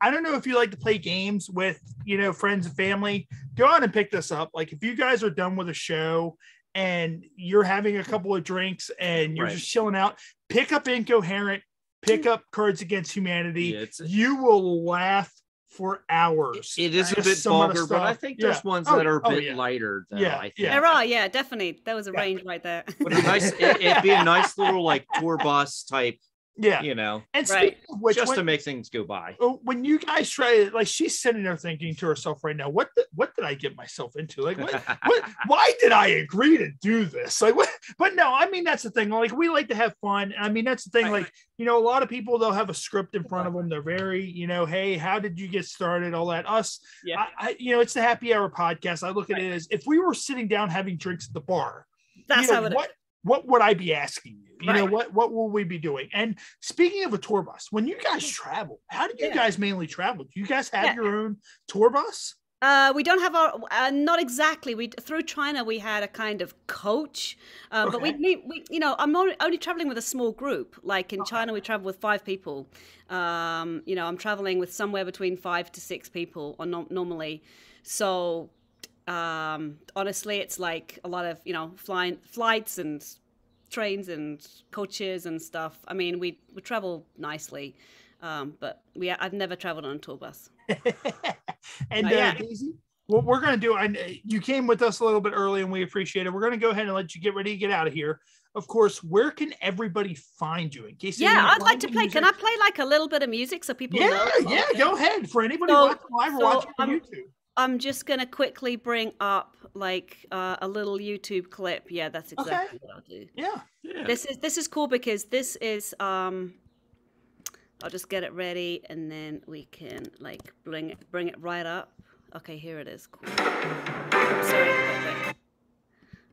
I don't know if you like to play games with, you know, friends and family, go out and pick this up. Like, if you guys are done with a show and you're having a couple of drinks and you're right. just chilling out, pick up Incoherent, pick up Cards Against Humanity. Yeah, you will laugh for hours. It is a bit vulgar, but I think there's yeah. ones oh, that are a bit oh, yeah. lighter though, yeah, I think. There are, yeah, definitely. There was a yeah. range right there. But a nice, it, it'd be a nice little like tour bus type. Yeah, you know, and right. of which, just when, to make things go by. When you guys try it, like, she's sitting there thinking to herself right now, what the, what did I get myself into? Like, what, what, why did I agree to do this? Like, what? But no, I mean, that's the thing. Like, we like to have fun. I mean, that's the thing. Like, you know, a lot of people, they'll have a script in front of them. They're very, you know, hey, how did you get started? All that. Us, yeah, I, I, you know, it's the Happy Hour podcast. I look at right. it as if we were sitting down having drinks at the bar. That's you know, how it what, is. What would I be asking you? You right. know, what what will we be doing? And speaking of a tour bus, when you guys travel, how do you yeah. guys mainly travel? Do you guys have yeah. your own tour bus? Uh, we don't have our, uh, not exactly. We Through China, we had a kind of coach, uh, okay. but we, we, you know, I'm only, only traveling with a small group. Like in okay. China, we travel with five people. Um, you know, I'm traveling with somewhere between five to six people or no, normally. So um, honestly, it's like a lot of, you know, flying flights and trains and coaches and stuff. I mean, we, we travel nicely, um, but we I've never traveled on a tour bus. And uh, yeah. Daisy, what we're going to do, I, you came with us a little bit early and we appreciate it. We're going to go ahead and let you get ready to get out of here. Of course, where can everybody find you? In case yeah, I'd like to play. Music. Can I play like a little bit of music so people yeah, know? Yeah, yeah, go ahead. For anybody so, watching live or so watching on I'm, YouTube. I'm just going to quickly bring up like uh, a little YouTube clip. Yeah, that's exactly okay. what I'll do. Yeah. yeah. This is this is cool because this is um I'll just get it ready and then we can like bring it bring it right up. Okay, here it is. Cool. Sorry,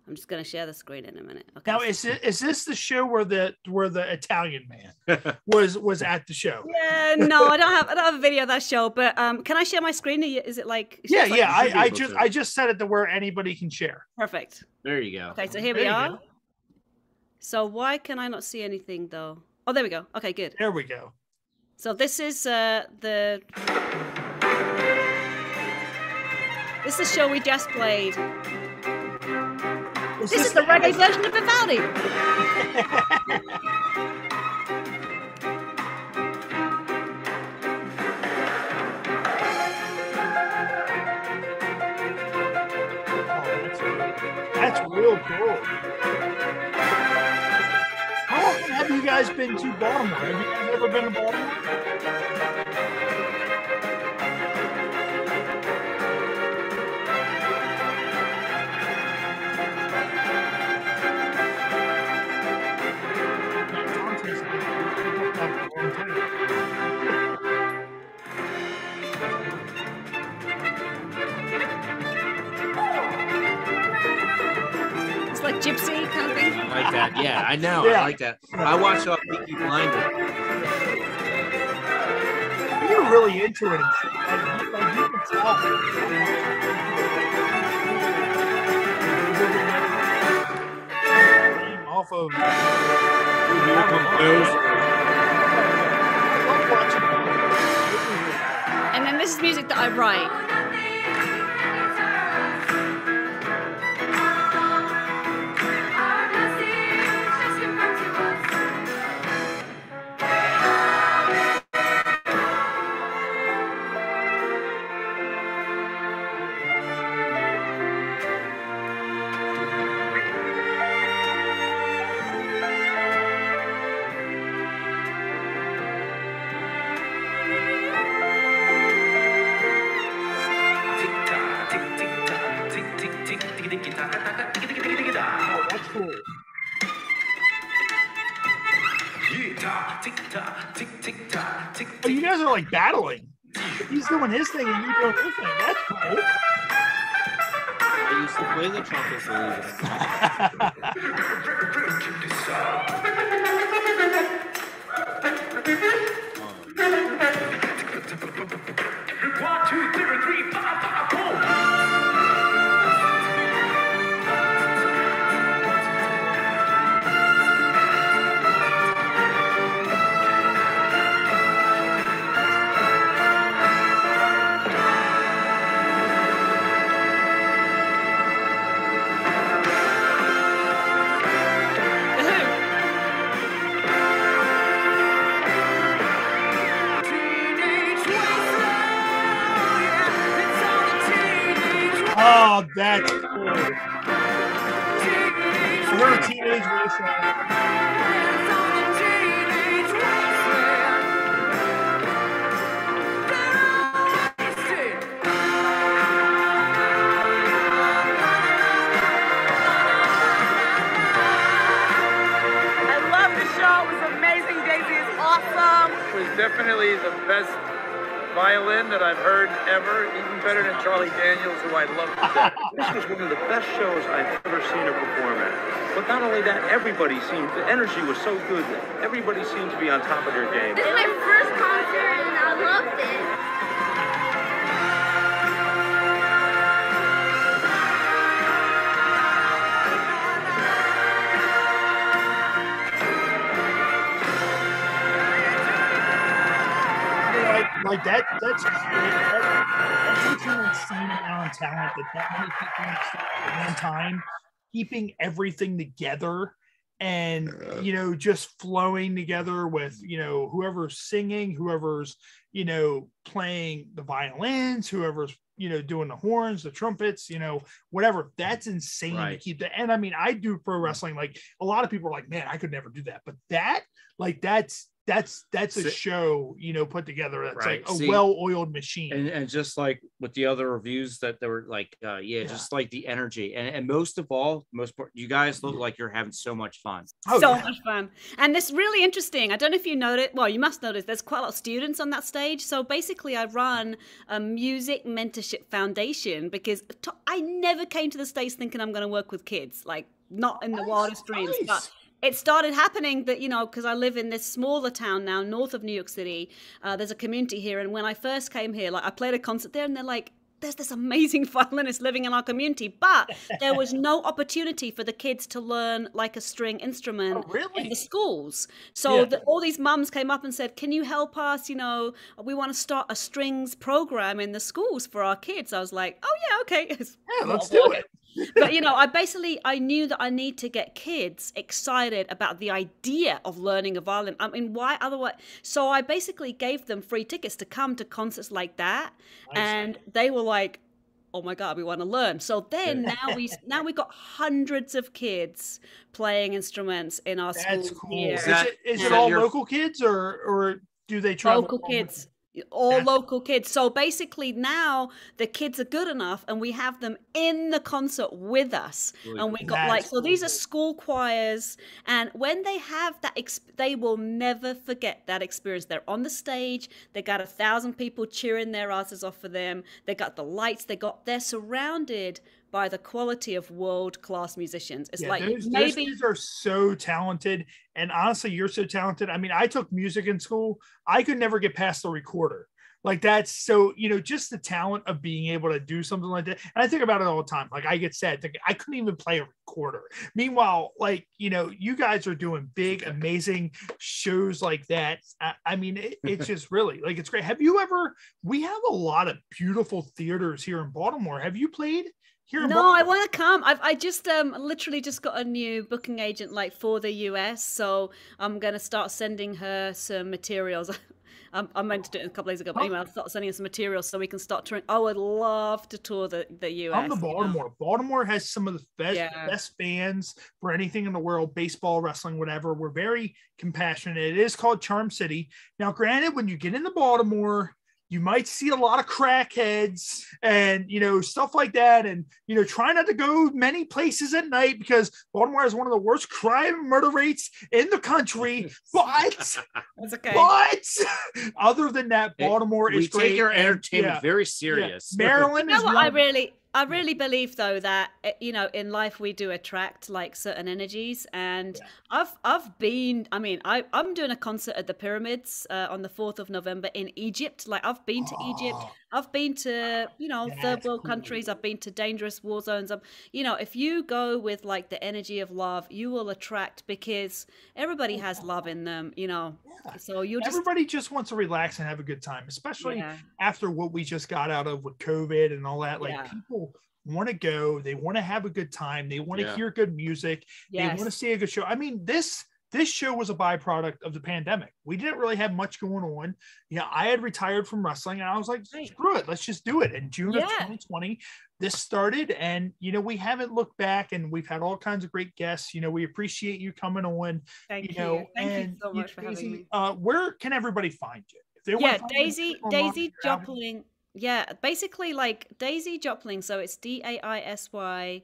I'm just going to share the screen in a minute. Okay. Now is it, is this the show where the where the Italian man was was at the show? Yeah, no, I don't have I don't have a video of that show, but um can I share my screen? Is it like Yeah, yeah, like I I just to. I just set it to where anybody can share. Perfect. There you go. Okay, so here there we are. Go. So why can I not see anything though? Oh, there we go. Okay, good. There we go. So this is uh the This is the show we just played. Is this, this is the reggae version of Vivaldi. Oh, that's, that's real cool. How often have you guys been to Baltimore? Have you guys ever been to Baltimore? Gypsy kind of thing. I like that. Yeah, I know. Yeah. I like that. I watched off Peaky Blinders. You're really into it. Like, you, like, you can talk. Off of. Here come blues. And then this is music that I write. Like battling. He's doing his thing and you're doing his thing. That's cool. I used to play the trumpet for That's cool. So we're a teenage I love the show. It was amazing. Daisy is awesome. It was definitely the best violin that I've heard ever, even better than Charlie Daniels, who I love to death. This was one of the best shows I've ever seen her perform at. But not only that, everybody seemed, the energy was so good, everybody seemed to be on top of their game. This is my first concert and I loved it. Like that, that's just, that's an insane amount of talent that that many people at one time, keeping everything together and, you know, just flowing together with, you know, whoever's singing, whoever's, you know, playing the violins, whoever's, you know, doing the horns, the trumpets, you know, whatever. That's insane right. to keep that. And I mean, I do pro wrestling. Like a lot of people are like, man, I could never do that. But that, like, that's, that's that's a show, you know, put together. That's right. Like a See, well-oiled machine. And, and just like with the other reviews that they were like, uh, yeah, yeah, just like the energy. And, and most of all, most part, you guys look like you're having so much fun. Oh, so yeah. much fun. And this really interesting. I don't know if you noticed. Well, you must notice there's quite a lot of students on that stage. So basically I run a music mentorship foundation because to, I never came to the States thinking I'm going to work with kids. Like not in the wildest dreams, nice. but it started happening that, you know, because I live in this smaller town now, north of New York City. Uh, there's a community here. And when I first came here, like I played a concert there and they're like, there's this amazing violinist living in our community, but there was no opportunity for the kids to learn like a string instrument oh, really? in the schools. So yeah. the, all these mums came up and said, can you help us? You know, we want to start a strings program in the schools for our kids. I was like, oh yeah, okay. Yeah, let's do it. But, you know, I basically, I knew that I need to get kids excited about the idea of learning a violin. I mean, why otherwise? So I basically gave them free tickets to come to concerts like that. And they were like, oh my God, we want to learn. So then now we now we got hundreds of kids playing instruments in our school. That's cool. Here. Is it, is it all local kids or, or do they travel? Local kids. All yeah. local kids. So basically now the kids are good enough and we have them in the concert with us. Really? And we got That's like, so these are school choirs. And when they have that, exp they will never forget that experience. They're on the stage. They got a thousand people cheering their asses off for them. They got the lights. They got, they're surrounded by the quality of world-class musicians. It's yeah, like those, maybe those kids are so talented. And honestly, you're so talented. I mean, I took music in school. I could never get past the recorder. Like that's so, you know, just the talent of being able to do something like that. And I think about it all the time. Like I get sad. Thinking, I couldn't even play a recorder. Meanwhile, like, you know, you guys are doing big, amazing shows like that. I, I mean, it, it's just really like, it's great. Have you ever, we have a lot of beautiful theaters here in Baltimore. Have you played? Here no, I want to come. I've, I just um, literally just got a new booking agent like for the U S. So I'm going to start sending her some materials. I'm, I meant to do it a couple days ago, but anyway, I'll start sending us some materials so we can start touring. I would love to tour the, the U S. I'm the Baltimore. You know? Baltimore has some of the best, yeah. best fans for anything in the world, baseball, wrestling, whatever. We're very compassionate. It is called Charm City. Now, granted, when you get into Baltimore, you might see a lot of crackheads and, you know, stuff like that. And, you know, try not to go many places at night because Baltimore has one of the worst crime and murder rates in the country. But, that's okay. but other than that, Baltimore it, is we great. We take your entertainment yeah. very serious. Yeah. Maryland you know is what I really, I really believe, though, that, you know, in life we do attract like certain energies. And yeah. I've I've been I mean, I, I'm doing a concert at the pyramids uh, on the fourth of November in Egypt. Like I've been to oh, Egypt. I've been to, you know, third world cool. countries. I've been to dangerous war zones. I'm, you know, if you go with like the energy of love, you will attract because everybody yeah. has love in them, you know. Yeah. So you just everybody just wants to relax and have a good time, especially yeah. after what we just got out of with COVID and all that. Like yeah. people want to go, they want to have a good time, they want yeah. to hear good music, yes. they want to see a good show. I mean, this this show was a byproduct of the pandemic. We didn't really have much going on. You know, I had retired from wrestling and I was like, screw it, let's just do it. In June yeah. of twenty twenty, this started, and you know, we haven't looked back, and we've had all kinds of great guests. You know, we appreciate you coming on. Thank you. You know, thank and you so much for Daisy, having me. Uh, where can everybody find you? If they yeah, want Daisy, Daisy Jopling. Yeah, basically like Daisy Jopling. So it's D A I S Y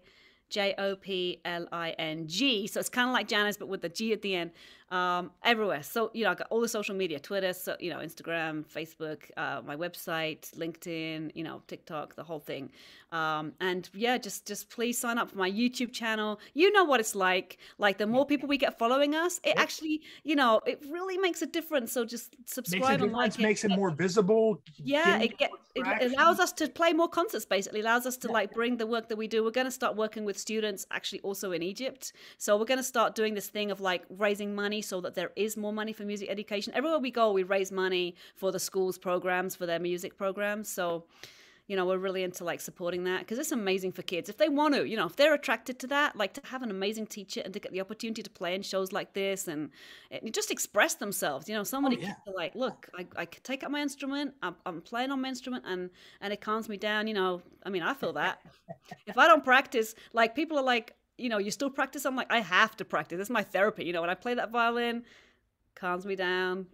J O P L I N G. So it's kind of like Janice, but with the G at the end. Um, everywhere. So, you know, I got all the social media, Twitter, so, you know, Instagram, Facebook, uh, my website, LinkedIn, you know, TikTok, the whole thing. Um, and yeah, just, just please sign up for my YouTube channel. You know what it's like, like the more people we get following us, it actually, you know, it really makes a difference. So just subscribe and like it. Makes it more visible. Yeah. It, get, it allows us to play more concerts, basically. It allows us to like bring the work that we do. We're going to start working with students actually also in Egypt. So we're going to start doing this thing of like raising money so that there is more money for music education. Everywhere we go, we raise money for the schools programs, for their music programs. So, you know, we're really into like supporting that because it's amazing for kids. If they want to, you know, if they're attracted to that, like to have an amazing teacher and to get the opportunity to play in shows like this and, and just express themselves. You know, so many oh, yeah. kids are like, look, I, I could take up my instrument. I'm, I'm playing on my instrument and, and it calms me down. You know, I mean, I feel that if I don't practice, like people are like, you know, you still practice. I'm like, I have to practice. It's my therapy. You know, when I play that violin, calms me down.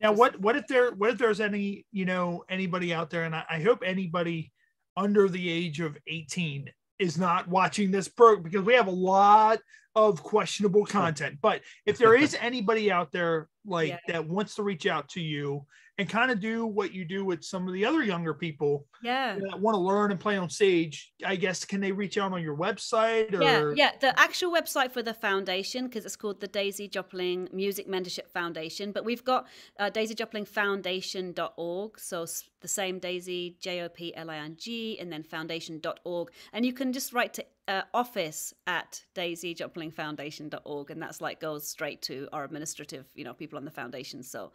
Now, Just, what what if there what if there's any you know anybody out there, and I, I hope anybody under the age of eighteen is not watching this program, because we have a lot of questionable content. But if there is anybody out there like yeah. that wants to reach out to you and kind of do what you do with some of the other younger people yeah. that want to learn and play on stage, I guess, can they reach out on your website? Or... Yeah, yeah, the actual website for the foundation, because it's called the Daisy Jopling Music Mentorship Foundation, but we've got uh, daisy jopling foundation dot org, so the same Daisy, J O P L I N G, and then foundation dot org, and you can just write to Uh, office at daisy jopling foundation dot org, and that's like goes straight to our administrative, you know, people on the foundation. So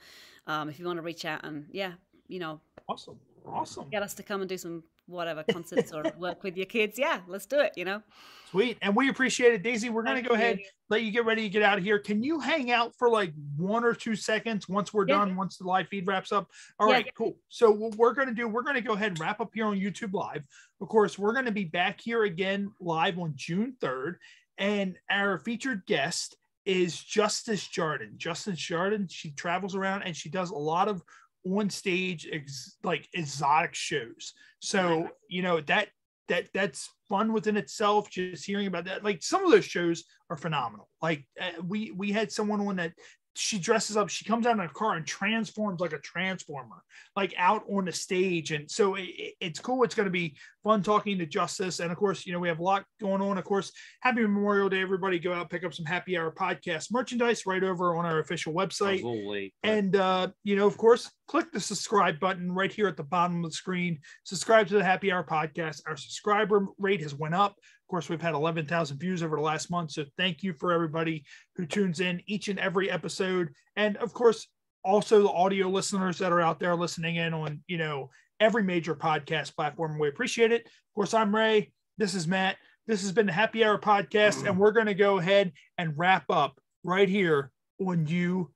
um, if you want to reach out and yeah, you know, awesome, awesome, get us to come and do some whatever concerts or work with your kids. Yeah, let's do it. You know, sweet, and we appreciate it, Daisy. We're gonna Thank go you. ahead, let you get ready to get out of here. Can you hang out for like one or two seconds once we're yeah. done? Once the live feed wraps up. All yeah, right, yeah. cool. So what we're gonna do, we're gonna go ahead and wrap up here on YouTube Live. Of course, we're going to be back here again live on June third, and our featured guest is Justice Jardin. Justice Jardin, she travels around and she does a lot of on-stage ex like exotic shows. So, you know, that that that's fun within itself, just hearing about that. Like, some of those shows are phenomenal. Like, uh, we we had someone on that. She dresses up, she comes out in a car and transforms like a transformer, like out on the stage. And so it, it's cool. It's going to be fun talking to Justice. And of course, you know, we have a lot going on. Of course, happy Memorial Day, everybody. Go out, pick up some Happy Hour Podcast merchandise right over on our official website. Absolutely. And, uh, you know, of course, click the subscribe button right here at the bottom of the screen. Subscribe to the Happy Hour Podcast. Our subscriber rate has went up. Of course, we've had eleven thousand views over the last month, so thank you for everybody who tunes in each and every episode. And of course, also the audio listeners that are out there listening in on, you know, every major podcast platform. We appreciate it. Of course, I'm Ray. This is Matt. This has been the Happy Hour Podcast, and we're going to go ahead and wrap up right here on YouTube